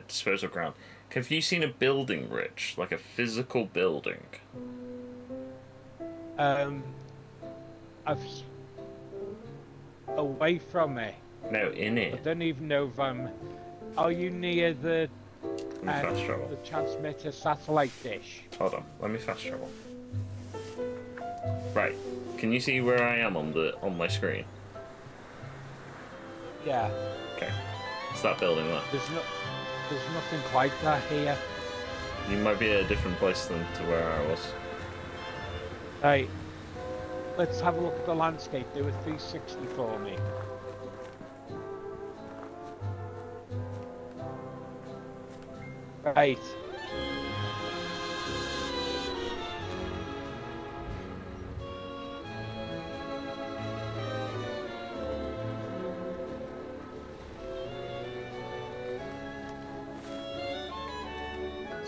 disposal ground, have you seen a building, Rich? Like a physical building? Um, I've... away from it. No, in it. I don't even know if I'm... Are you near the... Um, fast travel. The transmitter satellite dish? Hold on, let me fast travel. Right, can you see where I am on the on my screen? Yeah. Okay, it's that building there. There's, no, there's nothing quite that here. You might be at a different place than to where I was. Right. Let's have a look at the landscape. Do a three sixty for me. Right.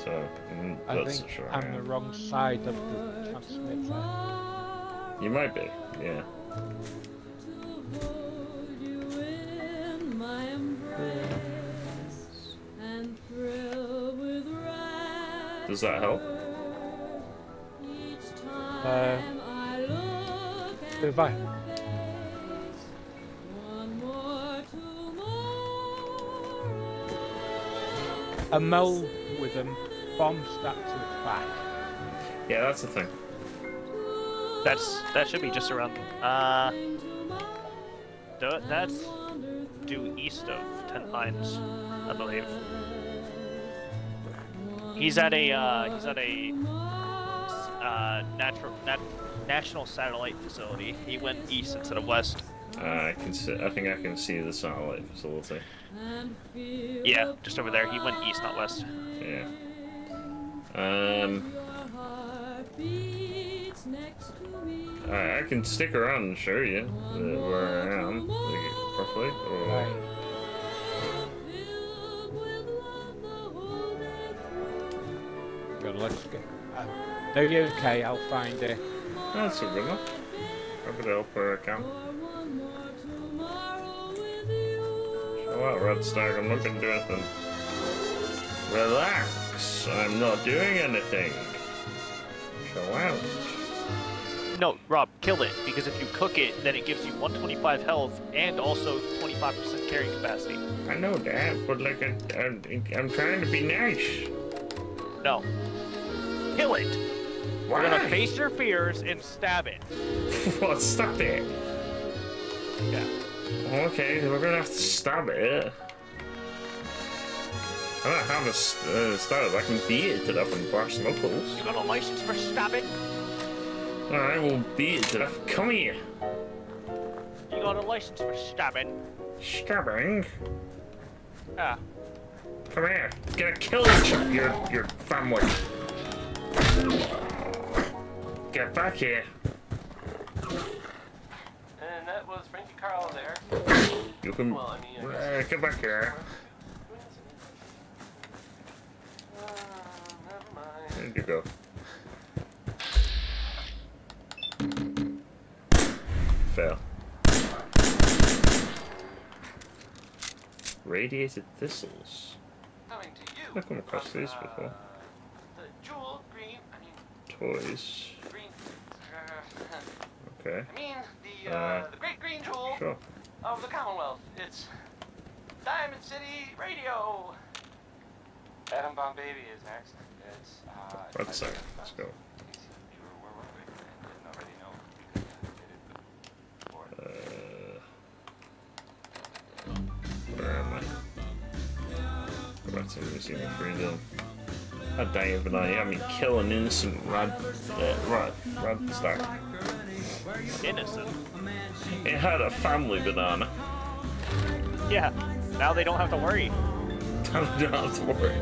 So, I think sure I'm the wrong side of the transmitter. You might be, yeah. Does that help? Uh, goodbye. A mole with a bomb strapped to its back. Yeah, that's the thing. That's that should be just around. Uh, do, that's due east of Ten Lines, I believe. He's at a uh, he's at a uh, natural nat national satellite facility. He went east instead of west. Uh, I can see, I think I can see the satellite facility. Yeah, just over there. He went east, not west. Yeah. Um. Alright, I can stick around and show you where I am roughly. Or... Let's go. Uh, no, you're okay, I'll find it. That's a good one. I'm gonna help where I can. Show out, Red Stag, I'm not gonna do anything. Relax, I'm not doing anything. Show out. No, Rob, kill it, because if you cook it, then it gives you one twenty-five health and also twenty-five percent carrying capacity. I know that, but like, I, I'm, I'm trying to be nice. No. Kill it! Why? We're gonna face your fears and stab it. Well, stab it. Yeah. Okay, we're gonna have to stab it. I don't have a uh, stab, I can beat it to death and brass knuckles. You got a license for stabbing? Alright, we'll beat it to death. Come here! You got a license for stabbing? Stabbing? Ah. Come here. I'm gonna kill your, your, your family. Get back here. And that was Frankie Carl there. You can... Well, I mean, I uh, get back here. Uh, never mind. There you go. Fail. Radiated thistles. I've come across these before. The jewel, green, I mean, toys. Green, uh, okay. I mean, the, uh, uh, the great green jewel sure. of the Commonwealth. It's Diamond City Radio. Adam Bombaby is next. It's, uh... Let's go. Let's go. Uh... Where am I? Rats in Museum of Freedom. How dang it, but I am killing innocent Rad, uh, Rad, Rad Stack. Innocent? It had a family banana. Yeah, now they don't have to worry. Now they don't have to worry.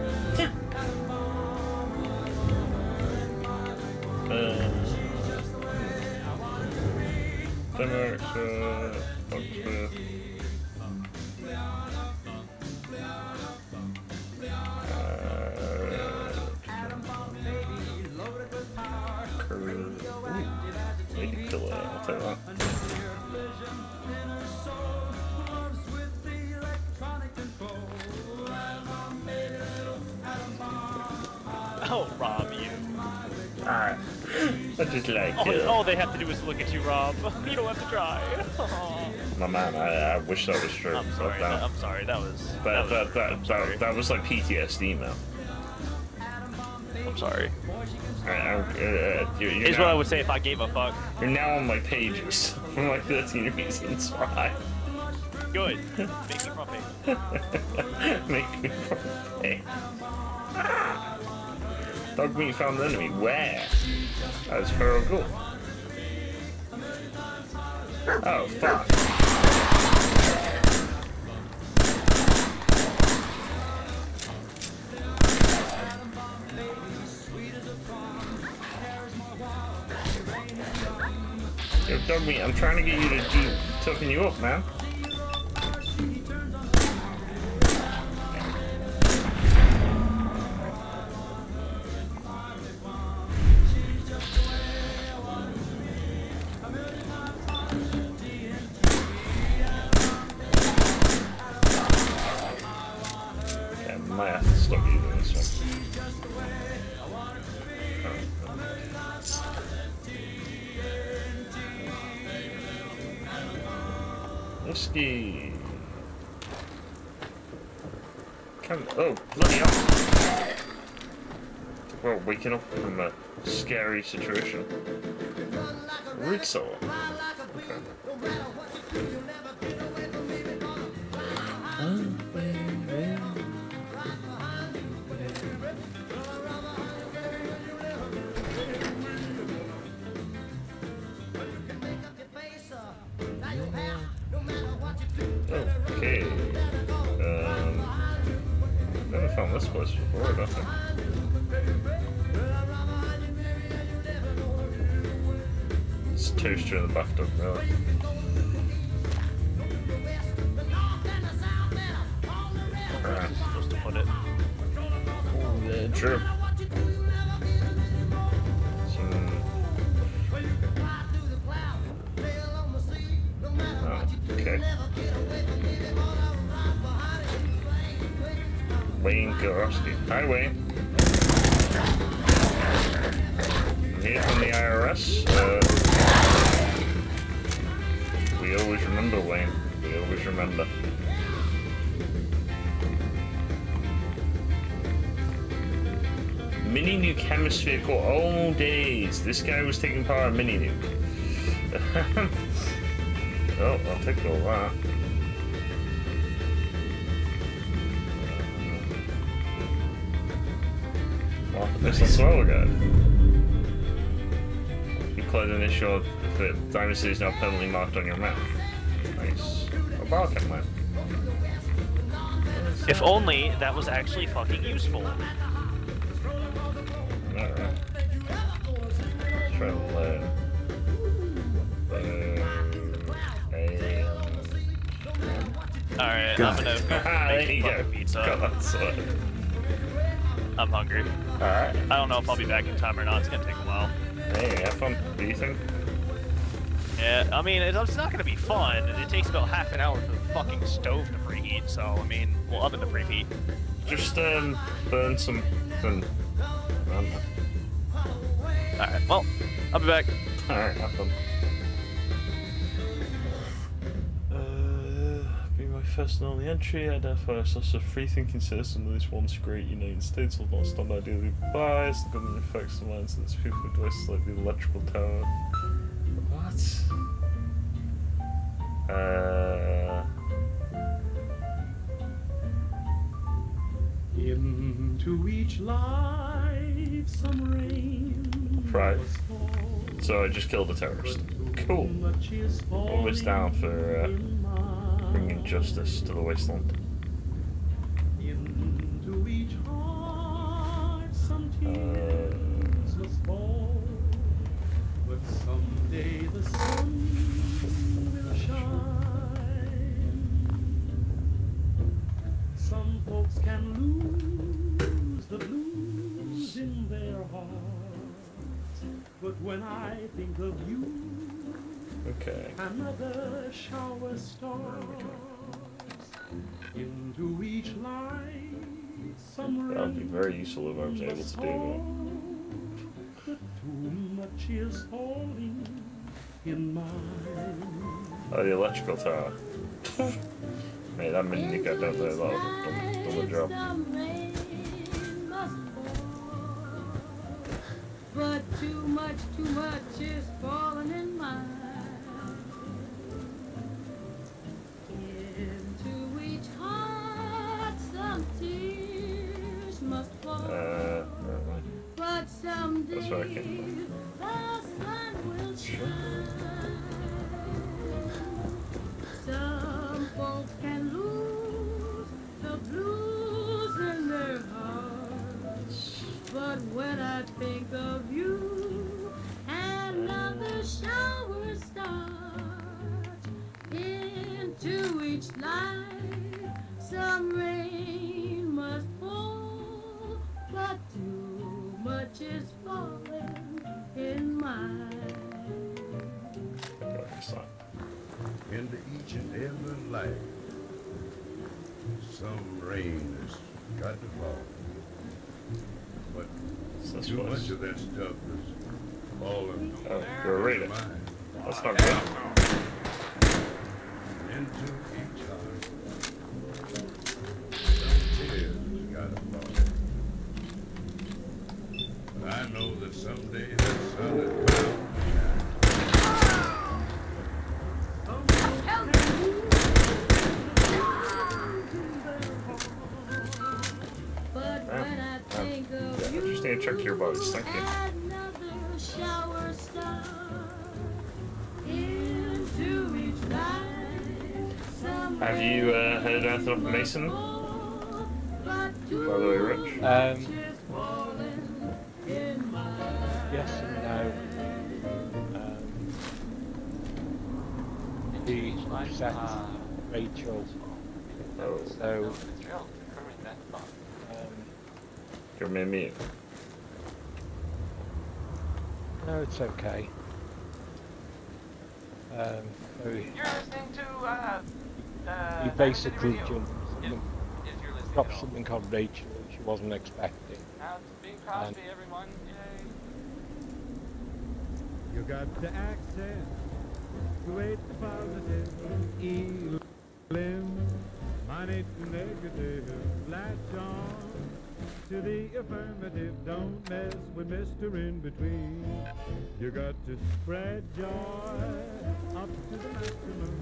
uh, Denmark, uh, Oxford. I'll take that. Oh, Rob, you. Alright. I just like all, it. All they have to do is look at you, Rob. You don't have to try. Aww. My man, I, I wish that was true. I'm sorry, that, I'm sorry, that was... That, that, was, that, that, that, that was like P T S D, man. I'm sorry. I, uh, you're, you're Here's now, what I would say if I gave a fuck. You're now on my pages from like thirteen reasons why. Good. Make me front page. Make me front page. Dogmeat found the enemy. Where? That was feral ghoul. Oh, fuck. Yo, Dogmeat, I'm trying to get you to do, toughen you up, man. Whiskey. Come, oh, bloody hell. Well, waking up from a scary situation. Root saw. Okay. Okay, um, never found this place before, I think. It's a toaster in the bathtub now. Alright, supposed to put it. Oh, yeah, true. Some... Oh, okay. Wayne Gorowski. Hi, Wayne. I'm here from the I R S. Uh, we always remember, Wayne. We always remember. Mini Nuke Hemisphere Core. Oh, days. This guy was taking part in Mini Nuke. Oh, I'll take all that. This is well good. You played an issue that Diamond City is now permanently marked on your map. Nice. A barcamp map. If only that was actually fucking useful. Alright. Try and learn. Uh, Alright, I'm gonna go make a fucking pizza. God, I'm hungry. Alright. I don't know if I'll be back in time or not. It's gonna take a while. Hey, have fun. What do you think? Yeah, I mean, it's not gonna be fun. It takes about half an hour for the fucking stove to preheat, so, I mean, well, oven to preheat. Just, um, burn some... some... Alright, well, I'll be back. Alright, have fun. First and only entry, I identify ourselves as a free-thinking citizen of this once great United States, will not stand ideally biased. The government affects the minds of its people who dwells like the electrical tower. What? Uh. Into each life some rain. Right. So I just killed a terrorist. Cool. Always down for. Uh, Bringing justice to the wasteland. Into each heart, some tears must fall, but someday the sun will shine. Some folks can lose the blues in their hearts, but when I think of you. Okay. Another shower stars into each light. That would be very useful if I was able to do that. Too much is falling in mine. Oh, the electrical tower. Mate, that mini got down there. That was a job. But too much, too much is falling in mine. Uh, but someday that's where I came from. Sure. Some folks can lose the blues in their hearts, but when I think of you, another shower starts. into each and every life. Some rain has got to fall. But so too much of that stuff is falling. Oh, great. That's not good. Into each heart. Some tears got to fall. But I know that someday that sun is check your bugs. Thank you. Another shower star into each life. Have you uh, heard anything of Mason? By the way, Rich. Um, yes and no. Um, he set Rachel. Oh. So. Um, Give me a mute. No, it's okay. Um, so you're listening to, uh, uh, you basically jumped something, if, dropped something called Rachel, which she wasn't expecting. Uh, Bing Crosby, and everyone, yay! You got the accent, great positive, elim, money to negative, latch on. To the affirmative, don't mess with Mister In Between. You got to spread joy up to the maximum,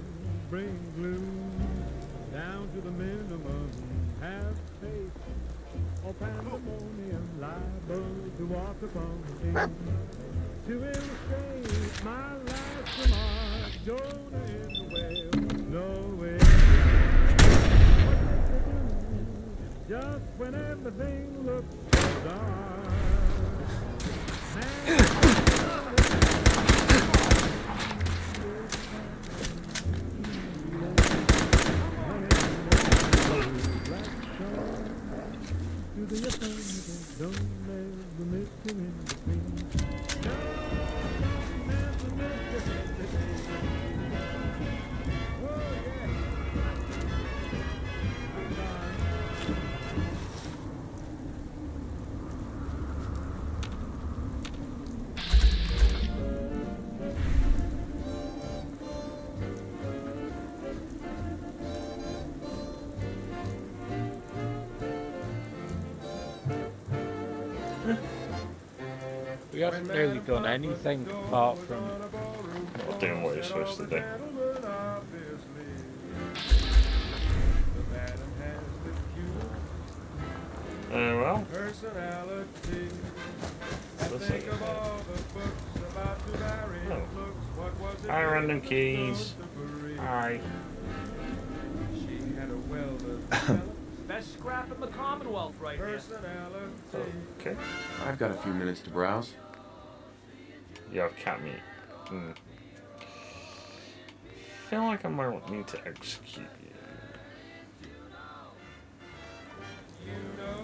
bring gloom down to the minimum. Have faith or pandemonium, liable to walk upon the thing. To illustrate my last remark, Jonah is the whale, no way. Just when everything looks so dark, man, to the affirmative, don't let the mystery in between. Don't let the mystery in between. Oh, yeah. We haven't really done anything apart from not doing what you're supposed to do. Uh, well, personality. I think of all the books about to marry. Looks what was it? I random keys. Hi. She had a welder. Best scrap in the Commonwealth right here. Okay. I've got a few minutes to browse. Yeah, I've cat meat. Mm. I feel like I might need to execute you. You know,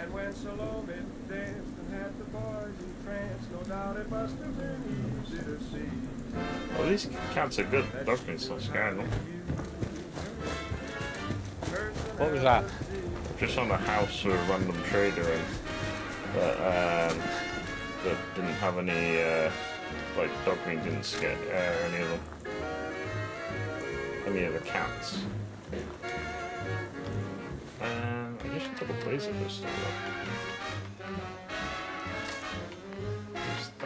and when Salome danced and had the boys in France, no doubt it must have been easy to see. Well, these cats are good. That means I'm scaring them. What was that? Just on a house with a random trader in that, um, that didn't have any, uh, like, Dogmeat didn't scare uh, any of them. Any of the cats. Um, I just took a place of this stuff. What's that?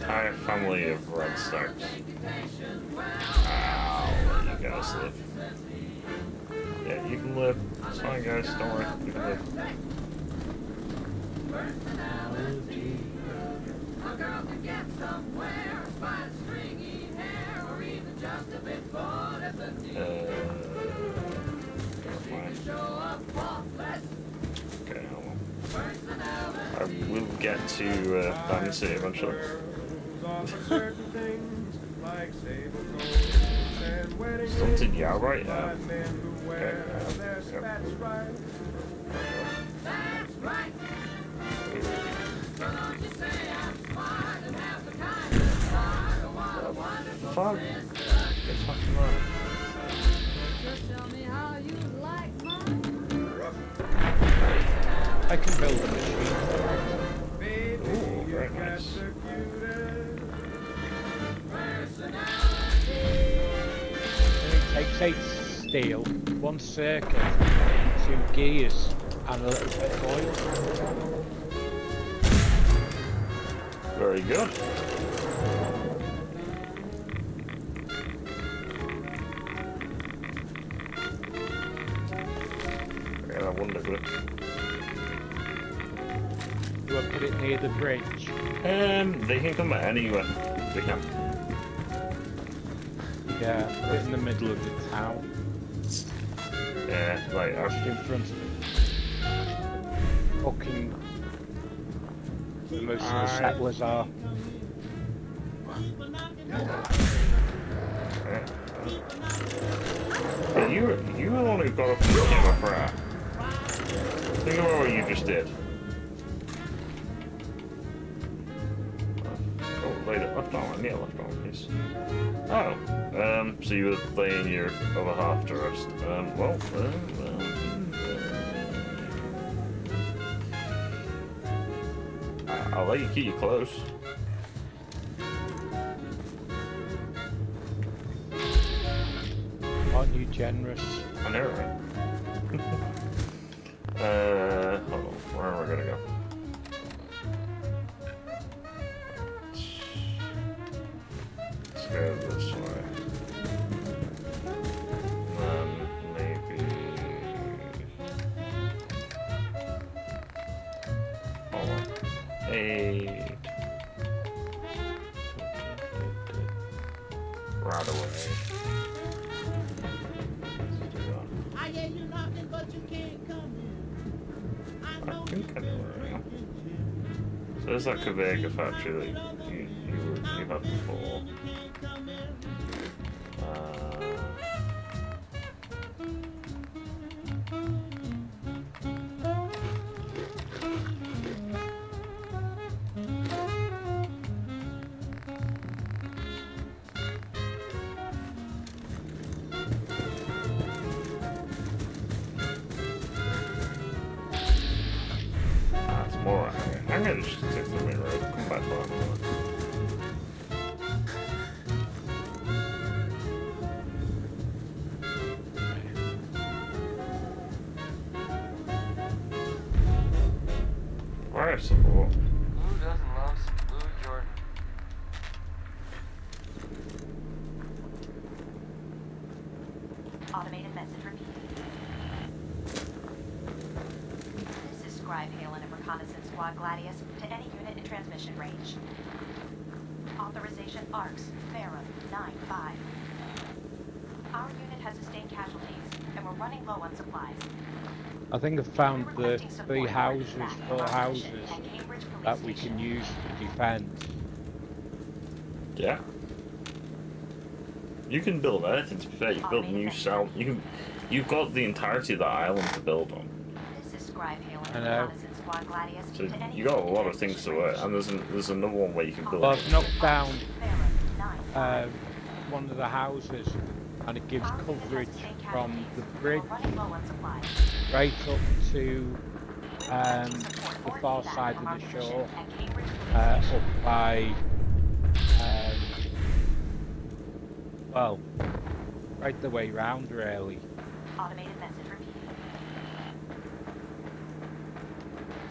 Entire family of red stars. Ow, let you guys live. Yeah, you can live. It's fine, guys. Don't worry. You can live. A girl can get somewhere by stringy hair or even just a bit bored at the team. Okay, I will get to uh, Diamond City eventually. Something, yeah, right? Yeah. Okay, yeah. Fuck. Get fucking up. I can build a machine. Ooh, very nice. It takes eight steel, one circuit, two gears, and a little bit of oil. Very good. Yeah, I wonder if it... Do I put it near the bridge? Um, they can come anywhere. They can. Yeah, right in the middle of the town. Yeah, like that. In front of it. Fucking... Where most of the settlers are. Yeah, you, you were the one who got up and came up for her. Think about what you just did. Oh, later. Left arm. Yeah, left arm, please. Oh. Um, so you were playing your other half to rest. Um, well, uh, well. Uh, I'll let you keep you close. Aren't you generous? I know, right? Uh, hold on, where am I gonna go? Let's go this way. Um, maybe... Hold on. Eight. Right away. I hear you knocking, but you can't come in. I think I know where I am. So there's that Kavega factory that you, you, you, you had before. I think I've found the three houses, four houses that we can use to defend. Yeah. You can build anything, to be fair. You can build a new cell. You can, you've got the entirety of the island to build on. I know. So you've got a lot of things to work, and there's, an, there's another one where you can build. Well, I've knocked down uh, one of the houses, and it gives coverage from the bridge right up to um, the far side of the shore, uh, up by, um, well, right the way round really. Automated message repeated.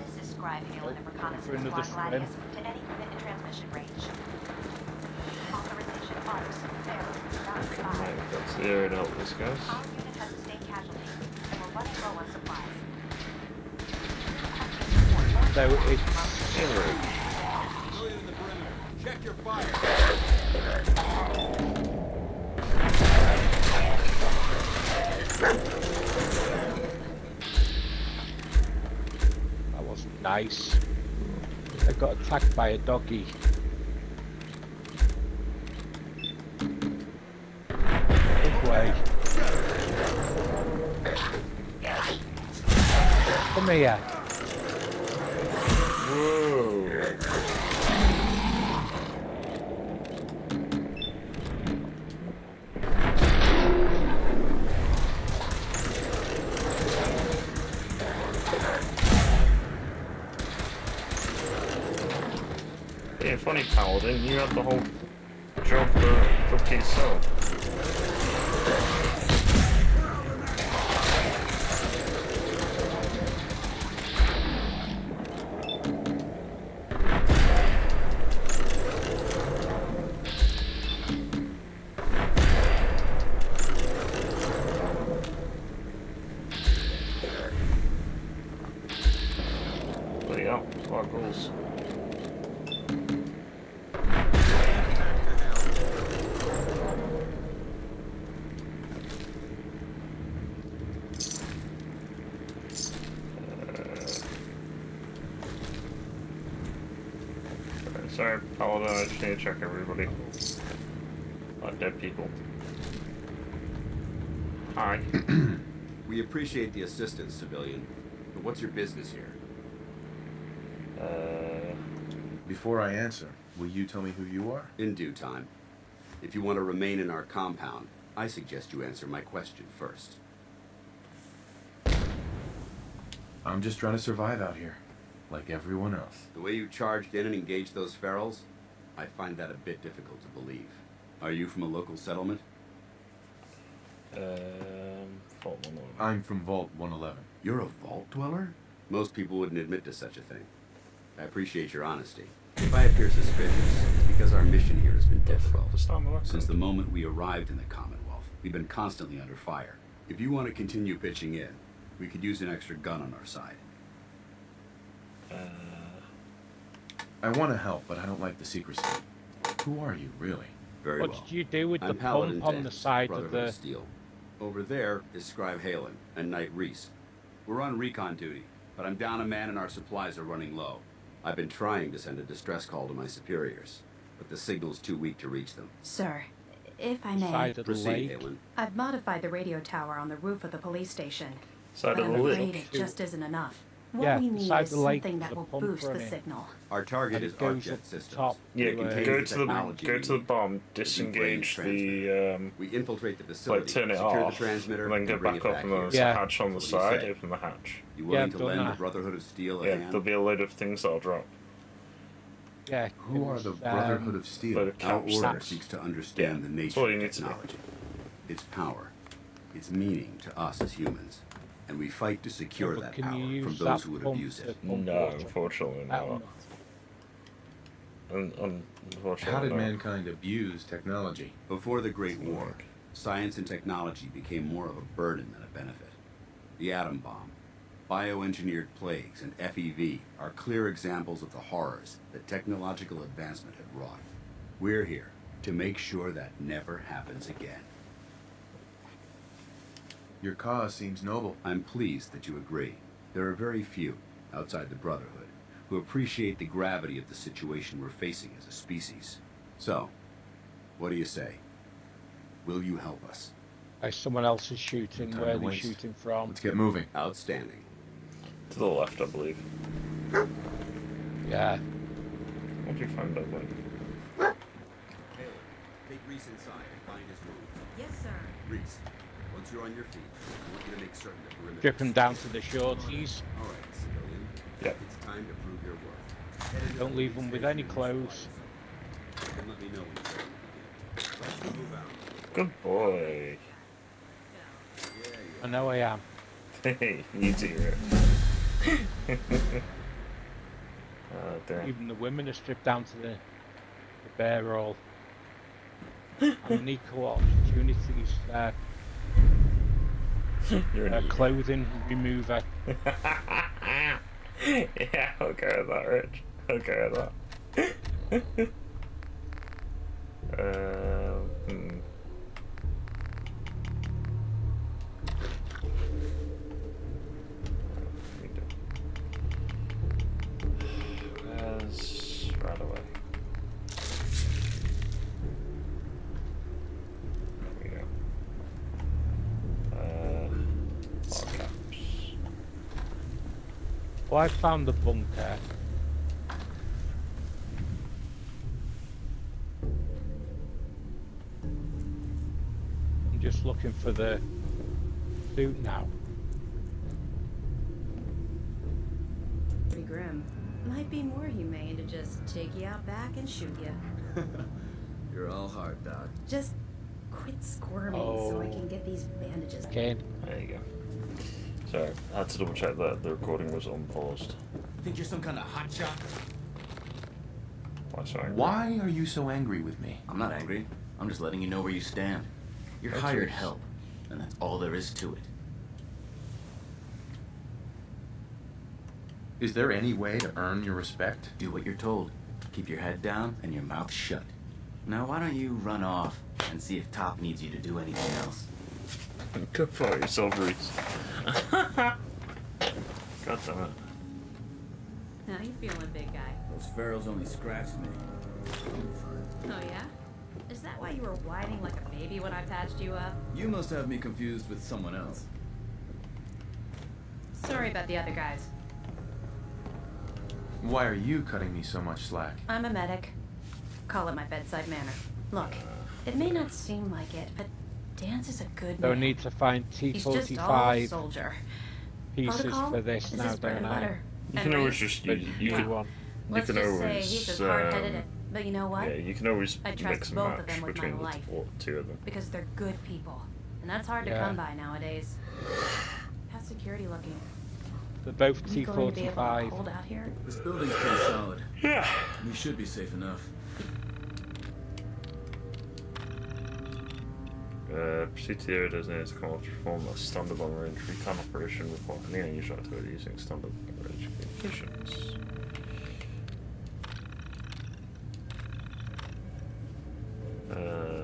This is Scribe Haylen and reconnaissance squad Gladius to any unit in transmission range. Authorization arms, zero. Okay, that's the area to help this guys. Our unit has sustained casualties, and we're running low on supplies. So it's Anchorage. Civilian in the perimeter. Check your fire. That wasn't nice. I got attacked by a doggy. Where am I at? Whoa. Hey, funny Paladin, you have the whole job for, for yourself. Sorry, Paladin, I just need to check everybody. Not dead people. Hi. We appreciate the assistance, civilian, but what's your business here? Uh... Before I answer, will you tell me who you are? In due time. If you want to remain in our compound, I suggest you answer my question first. I'm just trying to survive out here. Like everyone else. The way you charged in and engaged those ferals, I find that a bit difficult to believe. Are you from a local settlement? Um, Vault one eleven. I'm from Vault one eleven. You're a Vault dweller? Most people wouldn't admit to such a thing. I appreciate your honesty. If I appear suspicious, it's because our mission here has been difficult. Since the moment we arrived in the Commonwealth, we've been constantly under fire. If you want to continue pitching in, we could use an extra gun on our side. Uh, I want to help, but I don't like the secrecy. Who are you, really? Very well. What did you do with the pump on the side of the... Steel. Over there is Scribe Haylen and Knight Reese. We're on recon duty, but I'm down a man and our supplies are running low. I've been trying to send a distress call to my superiors, but the signal's too weak to reach them. Sir, if I may... Proceed, Haylen. I've modified the radio tower on the roof of the police station. Side of the lake. It just isn't enough. What yeah, we need is something that will boost the signal. Our target is ArcJet Systems. Yeah, go to the go to the bomb, disengage the um, we infiltrate the facility, like turn it off, the and then go back up and there's yeah. a hatch on the side. Open the hatch. You willing yeah, to lend that. The Brotherhood of Steel? Yeah, there'll be a load of things that'll drop. Yeah. Who are the um, Brotherhood of Steel? Our order seeks to understand yeah. the nature of technology, its power, its meaning to us as humans. And we fight to secure yeah, that power from those who would abuse it. No, unfortunately not. Un unfortunately How did not. mankind abuse technology? Before the Great War, science and technology became more of a burden than a benefit. The atom bomb, bioengineered plagues, and F E V are clear examples of the horrors that technological advancement had wrought. We're here to make sure that never happens again. Your cause seems noble. I'm pleased that you agree. There are very few, outside the Brotherhood, who appreciate the gravity of the situation we're facing as a species. So, what do you say? Will you help us? Hey, someone else is shooting. Where they're shooting from. Let's get moving. Outstanding. To the left, I believe. Yeah. Where'd you find that one? Taylor, take Reese inside and find his wounds. Yes, sir. Reese. Once you're on your feet, I want you to make certain that perimeter... Drip him down to the shore, please. All right, civilian. Yeah. It's time to prove your worth. Don't leave them with any clothes. And let me know when you move out. Good boy. I know I am. Hey, you too, right? Oh, damn. Even the women are stripped down to the, the bare roll. And equal opportunities there. You're a clothing remover. Yeah, I'll go with that, Rich. I'll go with that. uh, hmm. Where's right away? Well, I found the bunker. I'm just looking for the suit now. Pretty grim. Might be more humane to just take you out back and shoot you. You're all hard, Doc. Just quit squirming oh. so I can get these bandages. Okay. There you go. Sorry, I had to double check that the recording was unpaused. Think you're some kind of hotshot? Why so angry? Why are you so angry with me? I'm not angry. I'm just letting you know where you stand. You're that's hired yours. help, and that's all there is to it. Is there any way to earn your respect? Do what you're told. Keep your head down and your mouth shut. Now why don't you run off and see if Top needs you to do anything else? Good for yourself, Reese. God damn it. How you feeling, big guy? Those ferals only scratched me. Oh yeah? Is that why you were whining like a baby when I patched you up? You must have me confused with someone else. Sorry about the other guys. Why are you cutting me so much slack? I'm a medic. Call it my bedside manner. Look, it may not seem like it, but Danse is a good man. Don't need to find T forty-five soldier pieces Protocol? for this is now, don't I? You can always just you, you yeah. can, you Let's can just always. Say he's um, but you know what? Yeah, you can always I mix and match between the two of them because they're good people, and that's hard yeah. to come by nowadays. How's security looking? They're both T forty-five. Cold out here. This building's pretty solid. Yeah. We should be safe enough. Uh, proceed to the area designated to come up to perform a standard bomber entry can operation report any unusual activity using standard bomber communications. Uh,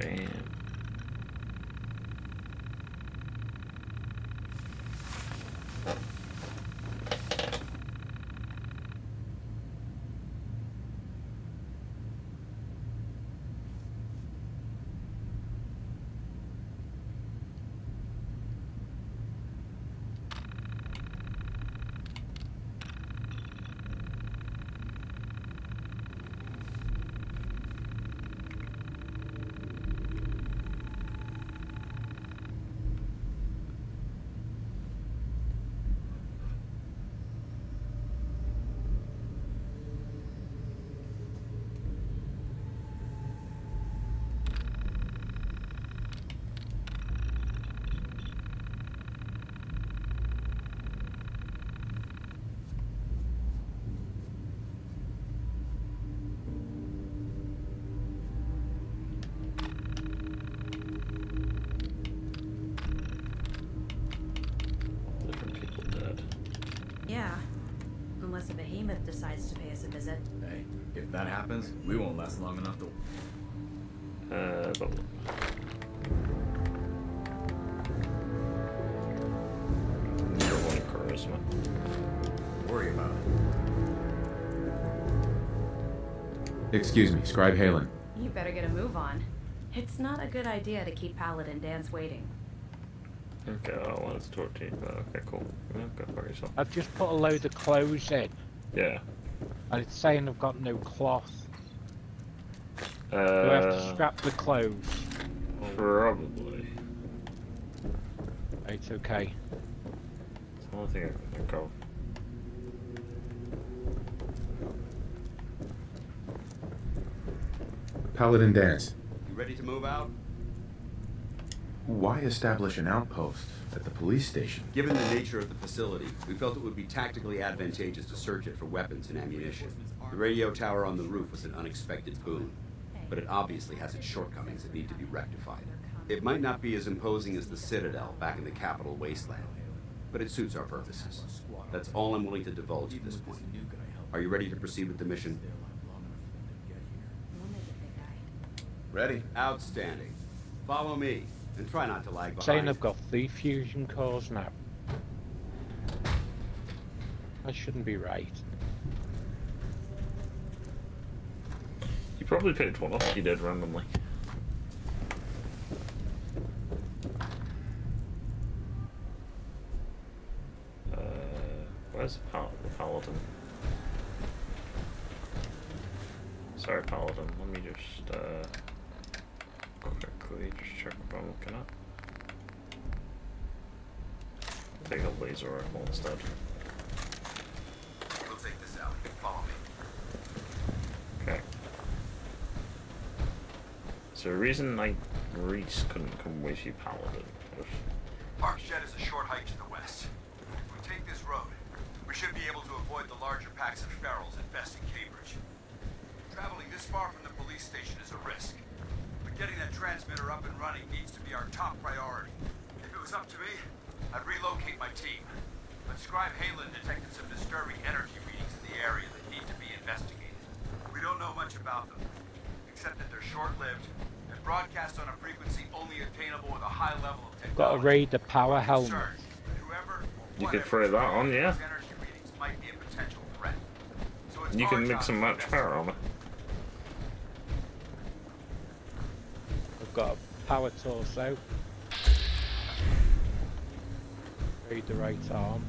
Damn. Decides to pay us a visit. Hey, if that happens, we won't last long enough to... Uh, but... You're one charisma. Worry about it. Excuse me, Scribe Haylen. You better get a move on. It's not a good idea to keep Paladin Danse waiting. Okay, I wanted to talk to you, but okay, cool. Go fuck yourself. I've just put a load of clothes in. Yeah. And it's saying I've got no cloth. Uh, Do I have to scrap the clothes? Probably. It's okay. It's the only thing I can think of. Paladin Danse. You ready to move out? Why establish an outpost at the police station? Given the nature of the facility, we felt it would be tactically advantageous to search it for weapons and ammunition. The radio tower on the roof was an unexpected boon, but it obviously has its shortcomings that need to be rectified. It might not be as imposing as the Citadel back in the capital wasteland, but it suits our purposes. That's all I'm willing to divulge at this point. Are you ready to proceed with the mission? Ready? Outstanding. Follow me. And try not to lag behind. Saying I've got three fusion cores now. I shouldn't be right. You probably picked one up. You did randomly. Uh, where's the, pal the Paladin? Sorry, Paladin. Let me just. Uh... quickly just check what I'm looking at. I'll take a laser rifle instead. We'll take this out. Follow me. Okay. So the reason I Reese couldn't come with you, Paladin. ArcJet is a short hike to the west. If we take this road, we should be able to avoid the larger packs of ferals infesting Cambridge. Traveling this far from the police station is a risk. Getting that transmitter up and running needs to be our top priority. If it was up to me, I'd relocate my team. But Scribe Haylen detected some disturbing energy readings in the area that need to be investigated. We don't know much about them, except that they're short-lived and broadcast on a frequency only attainable with a high level of technology. Gotta raid the power helmet. You could throw that on, yeah. Energy readings might be a potential threat. So it's you can mix and match power on it. Got a power torso. Read the right arm.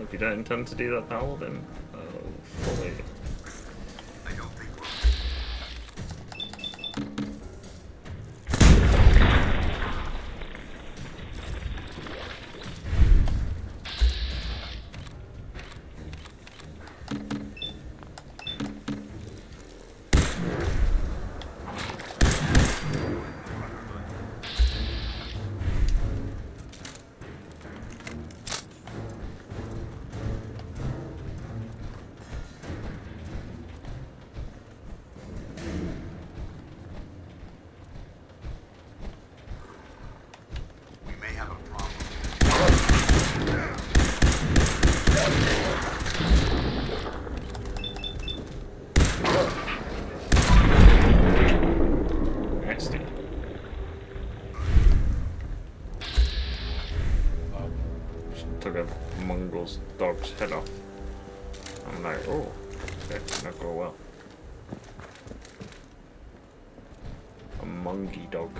If you don't intend to do that now, then I'll fully. I don't think dog's head off. I'm like, oh, that did not go well. A monkey dog.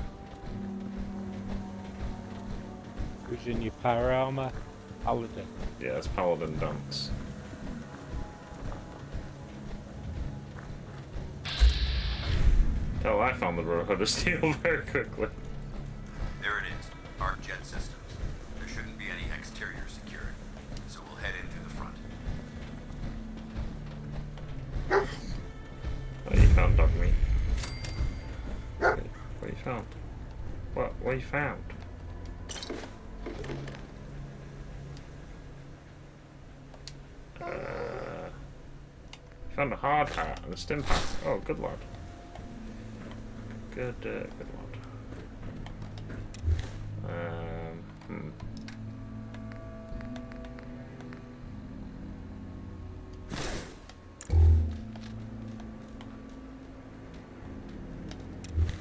Who's in your power armor? Paladin. Yeah, it's Paladin Danse. Oh, I found the Brotherhood of Steel very quickly. There it is, ArcJet Systems. There shouldn't be any exterior security, so we'll head in through the front. What you found, Dogmeat? What, what you found? What? What you found? Uh, you found a hard hat and a Stimpak. Oh, good lad. Good, uh, good one. Um, hmm.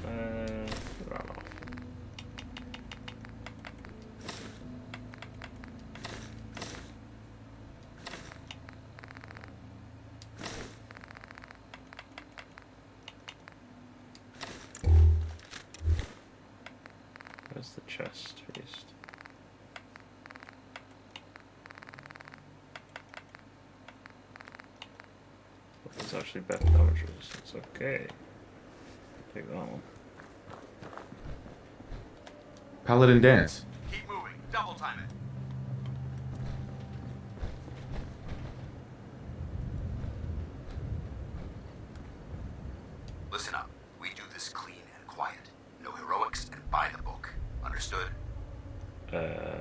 Uh, right off. Chest first. Well, it's actually better damage resistance. Okay. Take that one. Paladin Danse. Keep moving. Double time it. Listen up. We do this clean and quiet. No heroics and by the book. Understood. Uh...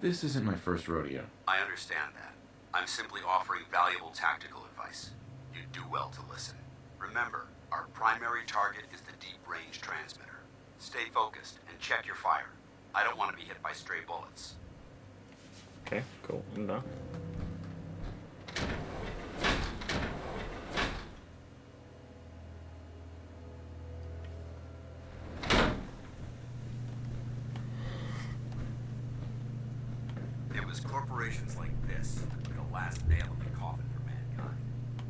This isn't my first rodeo. I understand that. I'm simply offering valuable tactical advice. You do well to listen. Remember, our primary target is the deep-range transmitter. Stay focused and check your fire. I don't want to be hit by stray bullets. Okay, cool. No. Corporations like this were the last nail in the coffin for mankind.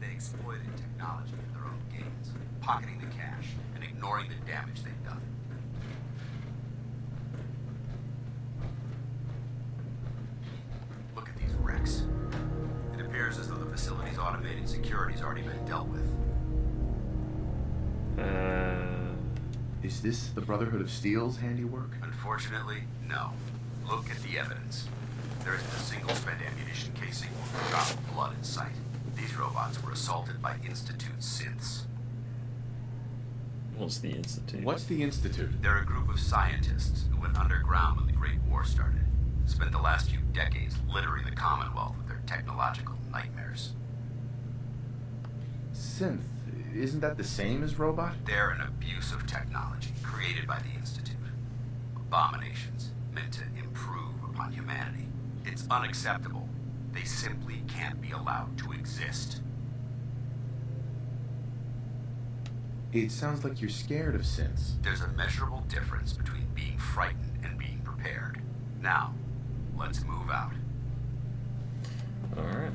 They exploited technology for their own gains, pocketing the cash and ignoring the damage they've done. Look at these wrecks. It appears as though the facility's automated security's already been dealt with. Uh, is this the Brotherhood of Steel's handiwork? Unfortunately, no. Look at the evidence. There isn't a single-spent ammunition casing or drop of blood in sight. These robots were assaulted by Institute synths. What's the Institute? What's the Institute? They're a group of scientists who went underground when the Great War started. Spent the last few decades littering the Commonwealth with their technological nightmares. Synth, isn't that the same as robot? They're an abuse of technology created by the Institute. Abominations meant to improve upon humanity. It's unacceptable. They simply can't be allowed to exist. It sounds like you're scared of synths. There's a measurable difference between being frightened and being prepared. Now, let's move out. All right.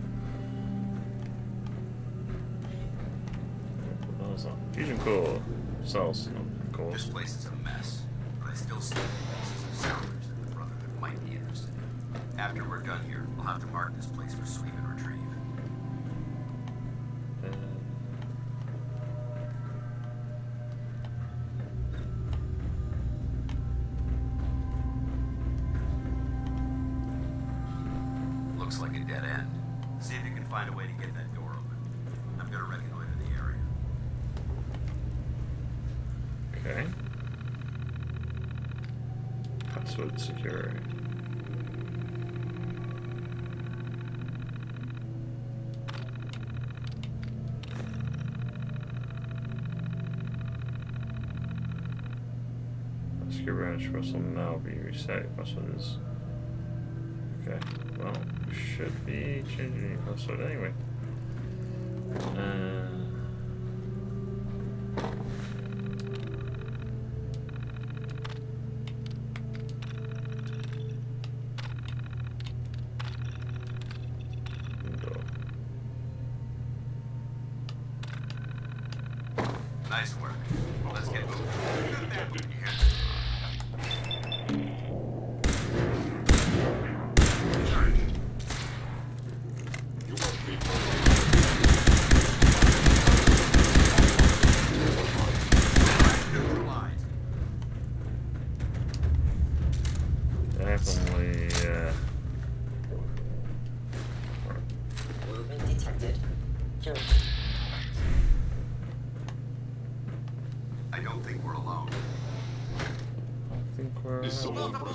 What was that? Fusion core cells. Cool. This place is a mess, but I still see pieces of salvage that the Brotherhood might be interested in. After we're done here, we'll have to mark this place for sweep and retrieve. Uh, Looks like a dead end. See if you can find a way to get that door open. I'm gonna reconnoiter the area. Okay. Password secure. Range will now be reset. Password is okay. Well, we should be changing the password anyway. Uh, nice work. Let's get moving. You won't be that's only uh... movement detected. Sure. I don't think we're alone. I think we're alone.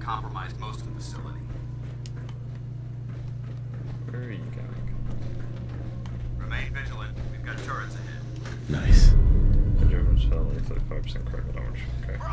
Compromised most of the facility. Where are you going? Remain vigilant. We've got turrets ahead. Nice. The Germans fell only thirty-five percent critical damage. Okay. Cool.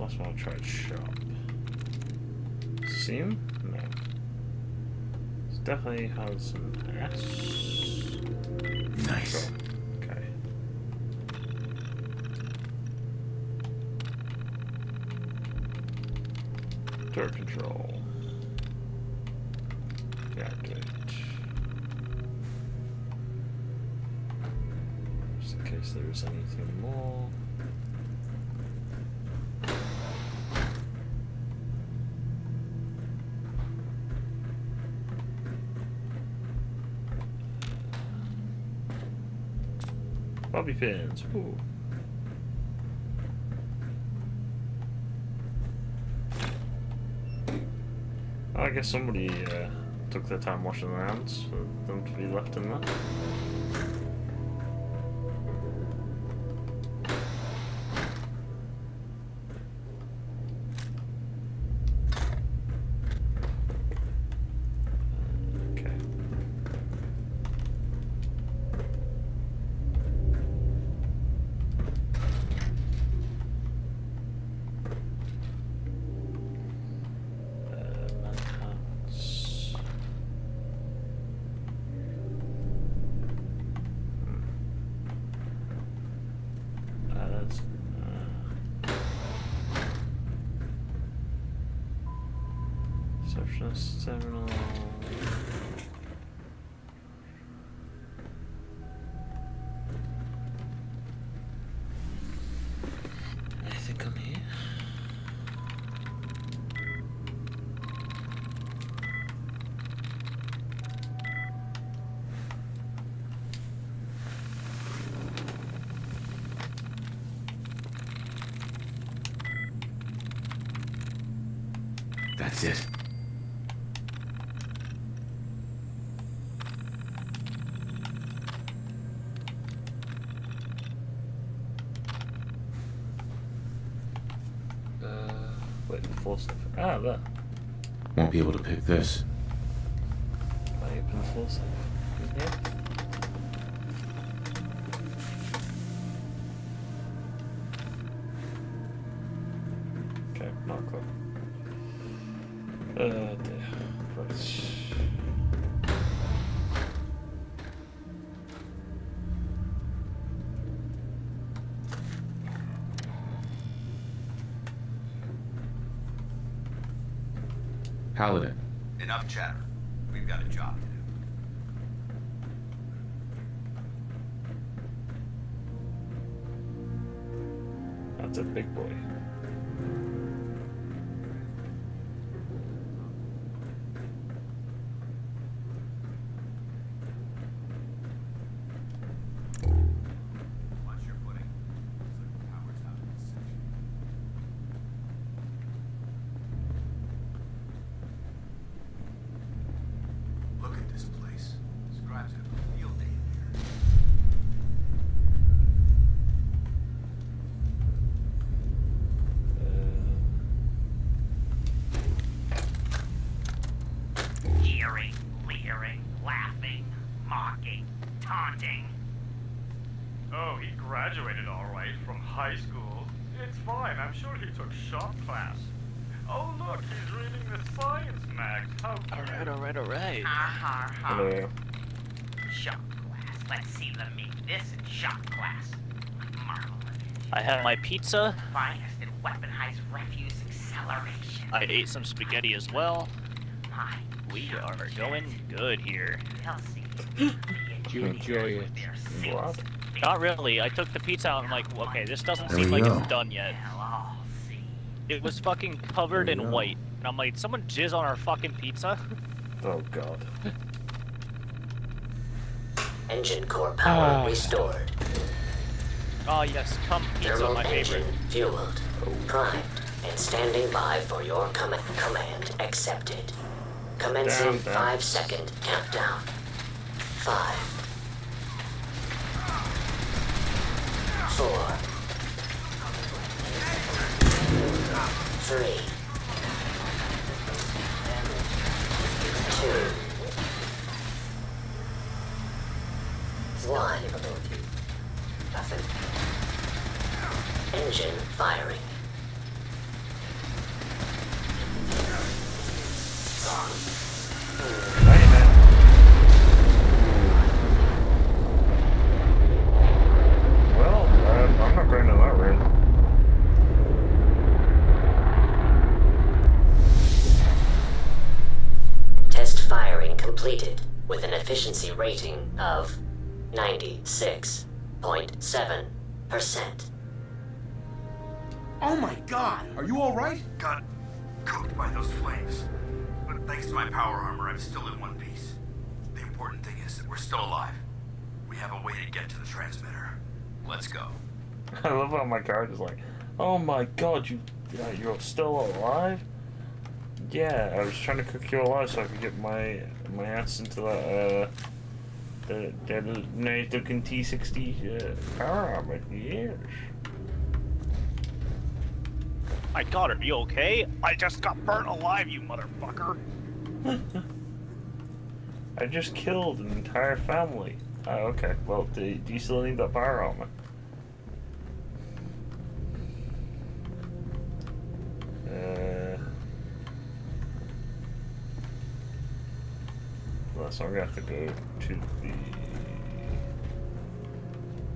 I just want to try to shop. seem. I mean, it's definitely has some ass. Nice. Oh, okay. Turret control. Activate. Just in case there's anything more. Bobby pins. Ooh. Well, I guess somebody uh, took their time washing their hands for them to be left in there. That's it. Uh, wait, force lift. Ah, there. Won't be able to pick this. I open the force lift. Yep. Okay, not cool. Uh, dear. Right. Paladin. Enough chatter. We've got a job to do. That's a big boy. Pizza. Finest in weaponized refuse acceleration. I ate some spaghetti as well. My we are shit. Going good here. Did you enjoy it? Not really. I took the pizza out and like, okay, this doesn't there seem like go. It's done yet. It was fucking covered in go. White. And I'm like, someone jizz on our fucking pizza? Oh god. Engine core power oh. restored. Oh yes, come pizza, my favorite. Fueled, primed, and standing by for your com command accepted. Commencing five-second countdown. Five. Four. Three. Two. One. Engine firing. Efficiency rating of ninety-six point seven percent. Oh my god! Are you alright? Got cooked by those flames. But thanks to my power armor, I'm still in one piece. The important thing is that we're still alive. We have a way to get to the transmitter. Let's go. I love how my guard is like, oh my god, you, uh, you're still alive? Yeah, I was trying to cook you alive so I could get my my ass into that uh the that nice looking T sixty uh, power armor. Yes. My God, are you okay? I just got burnt alive, you motherfucker. I just killed an entire family. Oh, okay. Well, do, do you still need that power armor? So I'm gonna have to go to the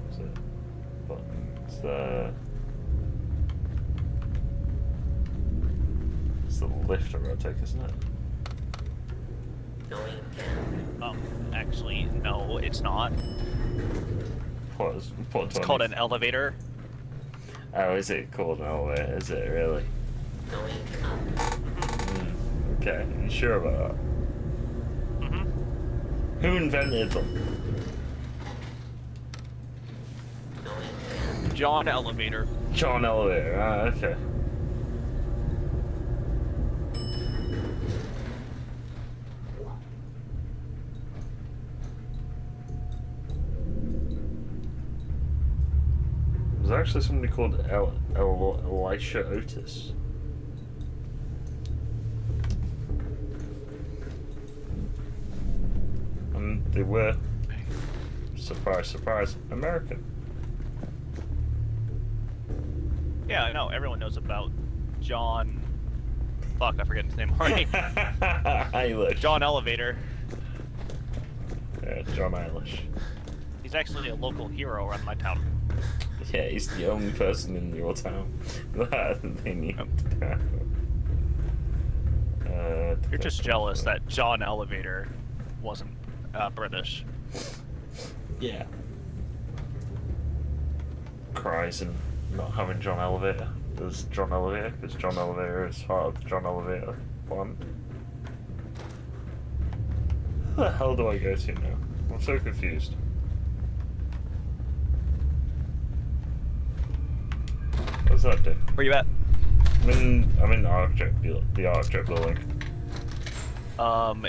what's that button? It's the it's the lift I'm gonna take, isn't it? Um, actually, no, it's not. What is, what it's called an elevator. Oh, is it called an elevator? Is it really? Going up. Okay, you sure about that? Who invented them? John Elevator. John Elevator, ah, okay. There's actually somebody called El El Elisha Otis. They were, surprise, surprise, American. Yeah, I know. Everyone knows about John. Fuck, I forget his name already. Eilish. John Elevator. Yeah, John Eilish. He's actually a local hero around my town. Yeah, he's the only person in your town that they knew. Uh, You're just jealous that John Elevator wasn't Uh, British. Yeah. Cries and not having John Elevator. There's John Elevator, because John Elevator is part of John Elevator one. Where the hell do I go to now? I'm so confused. What's that do? Where you at? I'm in, I'm in the ArcJet, the ArcJet building. Um...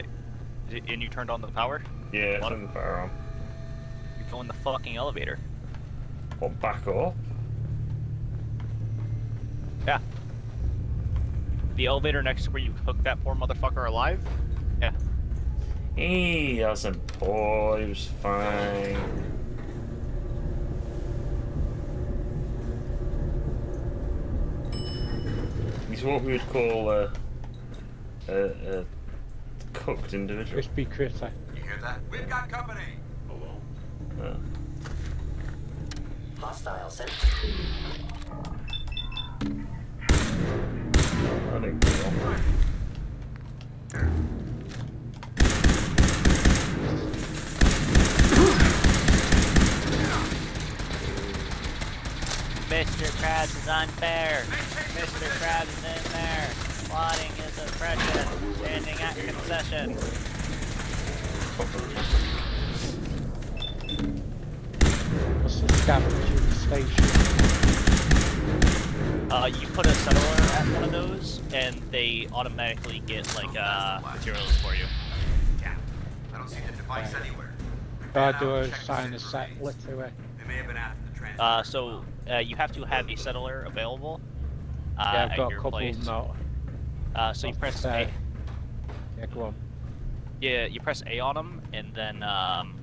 And you turned on the power? Yeah, I turned the power on. You're going the fucking elevator. Well, back up? Yeah. The elevator next to where you hooked that poor motherfucker alive? Yeah. He wasn't poor, he was fine. He's what we would call a... Uh, uh, uh, cooked individual. Crispy critter. You hear that? We've got company. Hello. Oh. Hostile sent. I think we're all right. Mister Krabs is unfair. Mister Krabs is in there. Plotting is oppression, standing at concession. What's the scavenging station? Uh, you put a settler at one of those, and they automatically get, like, uh, materials for you. Yeah, I don't see the device right. anywhere. Uh, do I sign a set? What's the way? They may have been after the transit. Uh, so, uh, you have to have a settler available. Uh, yeah, I've got a couple place. now. Uh, so you press A. Yeah, go on. Yeah, you press A on them, and then um,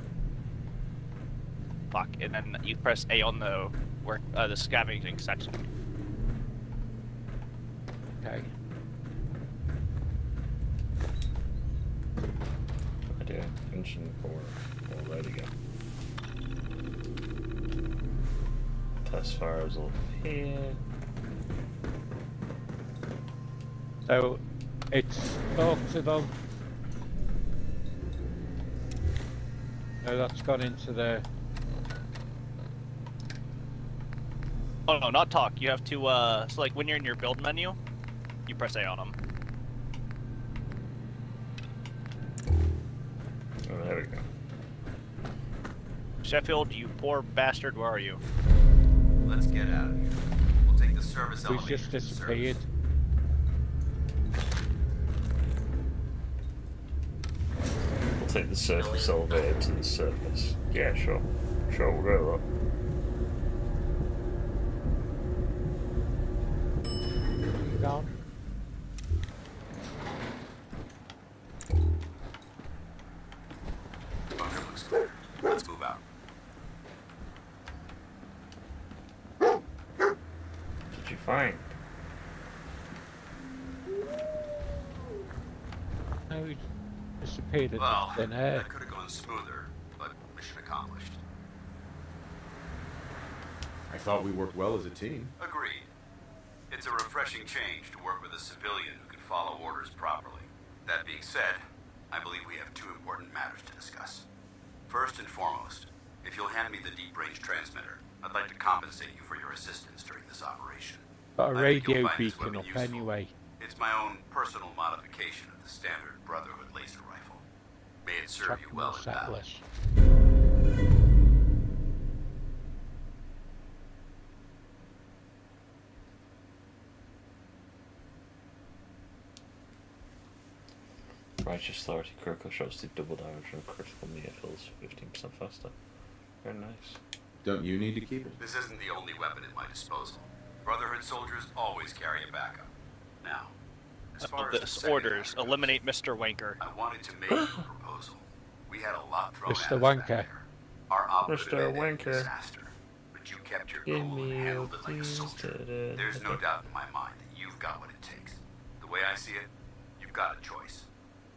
fuck, and then you press A on the work, uh, the scavenging section. Okay. Suspension core already got test fires over here. So it's talk to them. No, that's gone into there. Oh no, not talk. You have to, uh, so like when you're in your build menu, you press A on them. Oh, there we go. Sheffield, you poor bastard, where are you? Let's get out of here. We'll take the service elevator. We just disappeared. We'll take the surface elevator to the surface. Yeah, sure. Sure, we'll go up. Down. Bunker looks clear. Let's move out. What did you find? No, we dissipated. Well, that uh... could have gone smoother, but mission accomplished. I thought we worked well as a team. Agreed. It's a refreshing change to work with a civilian who can follow orders properly. That being said, I believe we have two important matters to discuss. First and foremost, if you'll hand me the deep-range transmitter, I'd like to compensate you for your assistance during this operation. But a radio beacon up anyway. It's my own personal modification of the standard Brotherhood laser rifle. May it serve you well in battle. Righteous Authority, critical shot sleep, double damage, and critical near fills fifteen percent faster. Very nice. Don't you need to keep it? This isn't the only weapon at my disposal. Brotherhood soldiers always carry a backup. Now, as far as this orders, eliminate Mister Wanker. I wanted to make a proposal. We had a lot thrown at us back there. Our Mister Wanker. Disaster, but you kept your cool and handled it like a soldier. There's no doubt in my mind that you've got what it takes. The way I see it, you've got a choice.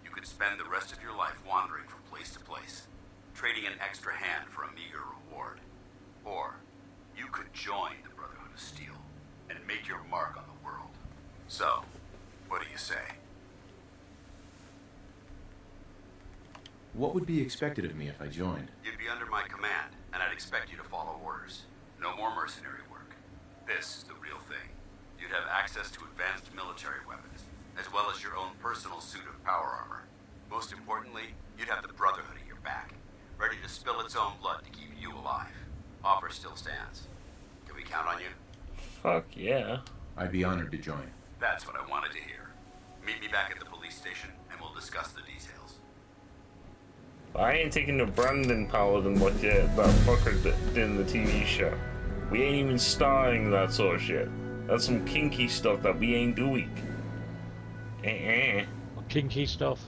You could spend the rest of your life wandering from place to place, trading an extra hand for a meager reward. Or, you could join the Brotherhood of Steel and make your mark on the world. So, what do you say? What would be expected of me if I joined? You'd be under my command, and I'd expect you to follow orders. No more mercenary work. This is the real thing. You'd have access to advanced military weapons, as well as your own personal suit of power armor. Most importantly, you'd have the Brotherhood at your back, ready to spill its own blood to keep you alive. Offer still stands. Can we count on you? Fuck yeah. I'd be honored to join. That's what I wanted to hear. Meet me back at the police station, and we'll discuss the details. I ain't taking the Brandon Paladin like that fucker in the T V show. We ain't even starring that sort of shit. That's some kinky stuff that we ain't doing. Eh-eh. Kinky stuff.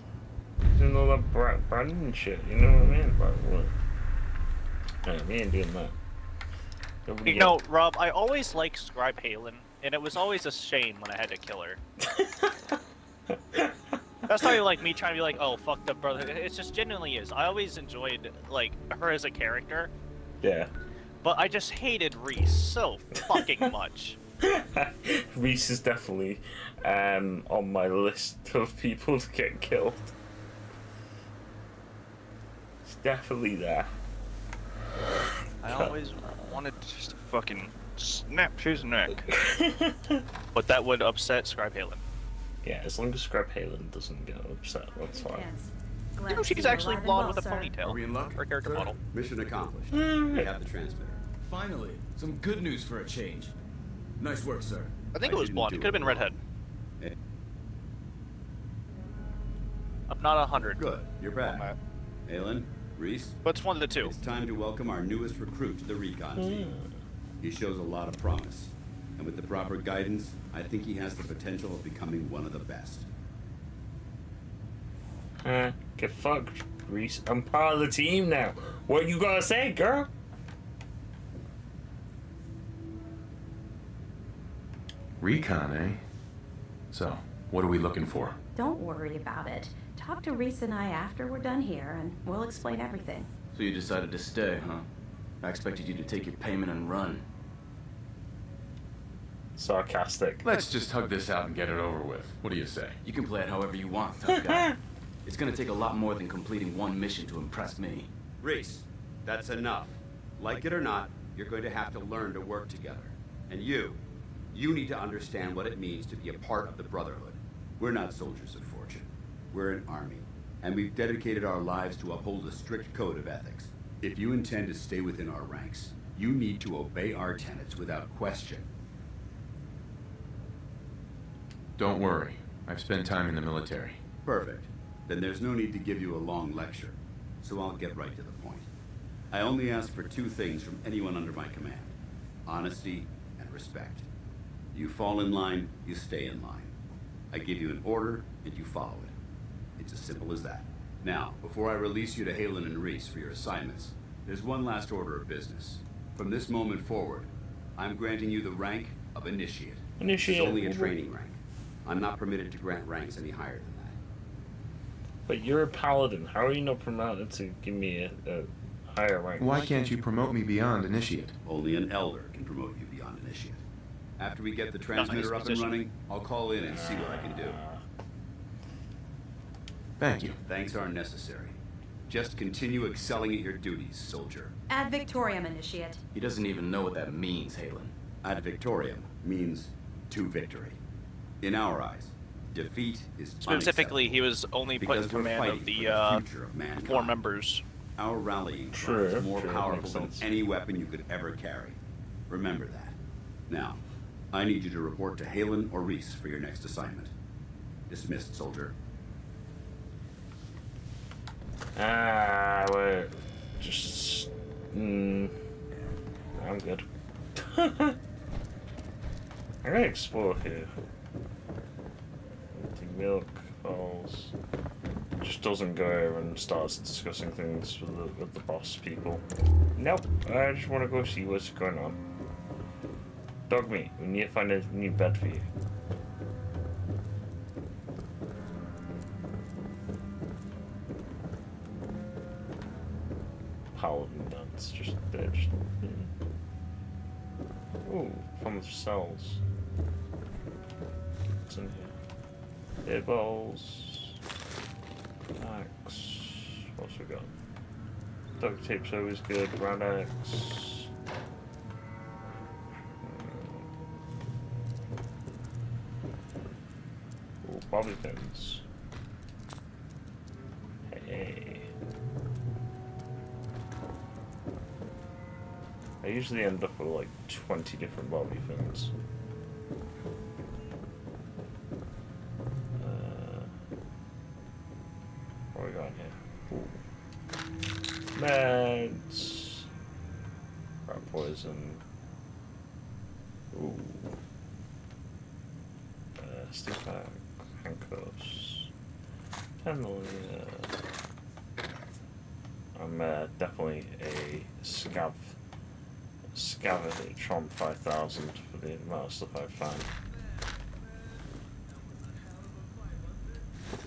Doing all that bright branding shit, you know what I mean? Like, what? Hey, we ain't doing that. Nobody you else. know, Rob, I always liked Scribe Haylen, and it was always a shame when I had to kill her. That's not like me trying to be like, oh, fuck the brother. It just genuinely is. I always enjoyed, like, her as a character. Yeah. But I just hated Reese so fucking much. Reese is definitely um, on my list of people to get killed. It's definitely there. I always wanted to just fucking snap his neck. But that would upset Scribe Haylen. Yeah, as long as Scribe Haylen doesn't get upset, that's fine. Yes. You know, she's actually blonde with a ponytail. Are we in luck? Her character model. Mission accomplished. Mm. We have the transmitter. Finally, some good news for a change. Nice work, sir. I think I it was blonde. It could have been redhead. Yeah. I'm not a hundred. Good. You're back. Aylin, Reese. What's one of the two? It's time to welcome our newest recruit to the recon team. Mm. He shows a lot of promise. And with the proper guidance, I think he has the potential of becoming one of the best. Uh, get fucked, Reese. I'm part of the team now. What you gotta say, girl? Recon, eh? So, what are we looking for? Don't worry about it. Talk to Reese and I after we're done here, and we'll explain everything. So you decided to stay, huh? I expected you to take your payment and run. Sarcastic. Let's just hug this out and get it over with. What do you say? You can play it however you want, tough guy. It's gonna take a lot more than completing one mission to impress me. Reese, that's enough. Like it or not, you're going to have to learn to work together. And you, you need to understand what it means to be a part of the Brotherhood. We're not soldiers of fortune. We're an army, and we've dedicated our lives to uphold a strict code of ethics. If you intend to stay within our ranks, you need to obey our tenets without question. Don't worry. I've spent time in the military. Perfect. Then there's no need to give you a long lecture, so I'll get right to the point. I only ask for two things from anyone under my command: honesty and respect. You fall in line, you stay in line. I give you an order, and you follow it. It's as simple as that. Now, before I release you to Haylen and Reese for your assignments, there's one last order of business. From this moment forward, I'm granting you the rank of Initiate. Initiate. It's only a training rank. I'm not permitted to grant ranks any higher than that. But you're a paladin. How are you not promoted to give me a, a higher rank? Why can't you promote me beyond Initiate? Only an elder can promote you beyond Initiate. After we get the transmitter up and running, I'll call in and see what I can do. Thank you. Thanks aren't necessary. Just continue excelling at your duties, soldier. Ad victorium, Initiate. He doesn't even know what that means, Haylen. Ad victorium means to victory. In our eyes, defeat is specifically he was only put in command of the, the uh, of four members. Our rallying cry is more true, powerful than any weapon you could ever carry. Remember that. Now, I need you to report to Haylen or Reese for your next assignment. Dismissed, soldier. Ah, wait. Just. Mm, I'm good. I gotta explore here. Milk falls. Just doesn't go over and starts discussing things with the, with the boss people. Nope, I just want to go see what's going on. Dogmeat, we need to find a new bed for you. Paladin Danse, just there. Just, mm. Ooh, from the cells. What's in here? Eyeballs, axe, what's we got? Duct tape's always good, round axe. Ooh, bobby pins. Hey. I usually end up with like twenty different bobby pins. Meds. Rat poison. Ooh. Uh, Stimpak. Handcuffs. Penalty. I'm uh, definitely a scav. Scavenger at Tron five thousand for the amount of stuff I've found.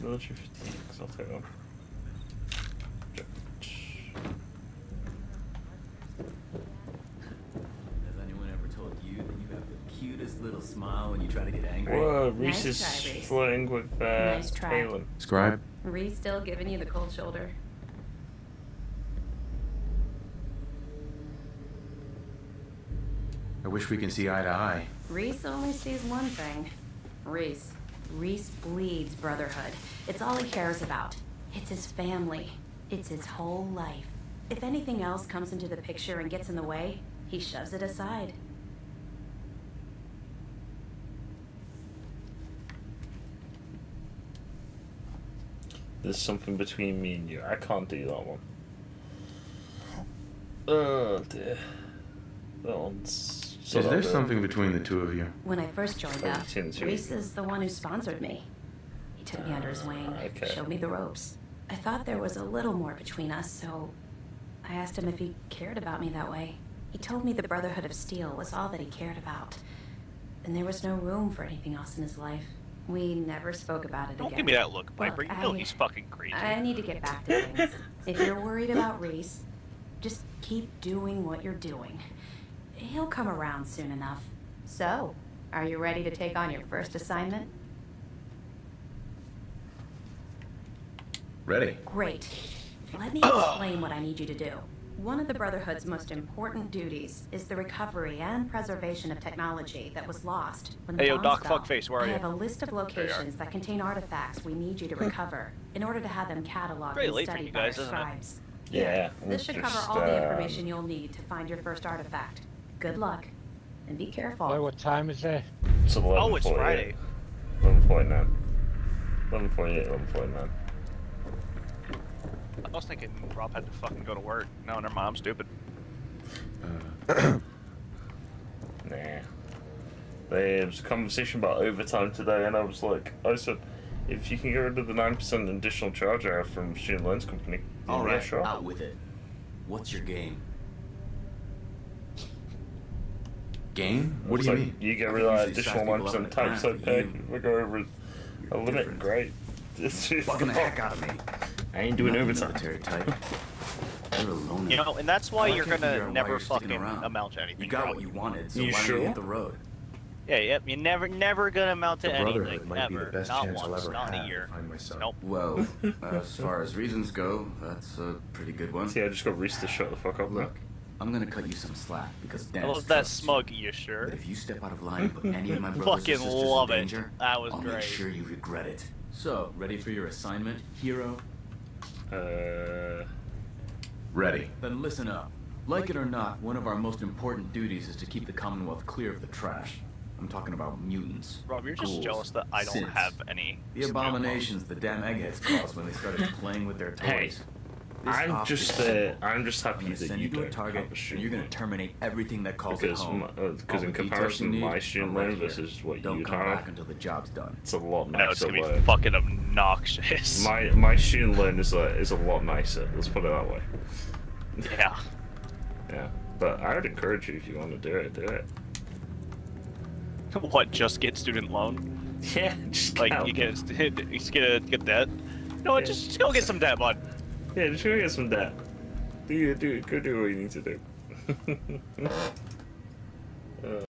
Military fatigue, I'll take one. Whoa, Reese nice is flirting with uh, nice Haylen. Scribe? Reese still giving you the cold shoulder. I wish we can see eye to eye. Reese only sees one thing. Reese. Reese bleeds Brotherhood. It's all he cares about. It's his family. It's his whole life. If anything else comes into the picture and gets in the way, he shoves it aside. There's something between me and you. I can't do that one. Oh dear. That one's. So Is there something between the two of you? When I first joined up, Reese is the one who sponsored me. He took me under his wing, okay. Showed me the ropes. I thought there was a little more between us, so I asked him if he cared about me that way. He told me the Brotherhood of Steel was all that he cared about, and there was no room for anything else in his life. We never spoke about it again. Don't give me that look, Piper. Look, you know I, he's fucking crazy. I need to get back to things. If you're worried about Reese, just keep doing what you're doing. He'll come around soon enough. So, are you ready to take on your first assignment? Ready. Great. Let me explain what I need you to do. One of the Brotherhood's most important duties is the recovery and preservation of technology that was lost when the hey, yo, Doc Fuckface, where are you? I have a list of locations that contain artifacts we need you to recover in order to have them cataloged Pretty and studied by guys, our scribes. Yeah, yeah, this should just, cover all um... the information you'll need to find your first artifact. Good luck, and be careful. Boy, what time is it? It's eleven forty-eight. Oh, it's Friday. eleven forty-nine. eleven forty-eight, eleven forty-nine. I was thinking Rob had to fucking go to work. No, and her mom's stupid. Uh, nah. There was a conversation about overtime today, and I was like, I said, if you can get rid of the nine percent additional charge I have from Student Loans Company, all right, sure. Out with it. What's your game? Game? What do you like, mean? You get rid of that additional nine percent time, so pay. We go over a limit. Great. Fucking the heck out of me. I ain't doing overtime. You know, and that's why you're gonna never fucking amount to anything. You got what you wanted, so why don't you hit the road? Yeah, yep. You're never, never gonna amount to anything. Never. Not once. Not in a year. Nope. Well, as far as reasons go, that's a pretty good one. See, I just got Reese to shut the fuck up. Look, I'm gonna cut you some slack because Dan. I love that smug. You sure? If you step out of line, put any of my brothers and sisters in danger, I'll make sure you regret it. So, ready for your assignment, hero? Uh... Ready. Then listen up. Like it or not, one of our most important duties is to keep the Commonwealth clear of the trash. I'm talking about mutants. Rob, you're ghouls, just jealous that I don't synths, have any... The abominations the damn eggheads caused when they started playing with their toys. Hey, I'm just, uh, I'm just happy that you don't target, have a shoot. You're going to terminate everything that calls because it home. Because uh, in comparison to my student loan right versus what don't you come have, back until the job's done. It's a lot nicer. No, it's going to be fucking obnoxious. My my student loan is, uh, is a lot nicer. Let's put it that way. Yeah. Yeah. But I would encourage you, if you want to do it, do it. What, just get student loan? Yeah, just like, you get, just get, a, get that. No, yeah. just, just go get some debt, bud. Yeah, just go get some debt. Do, do, go do what you need to do. uh.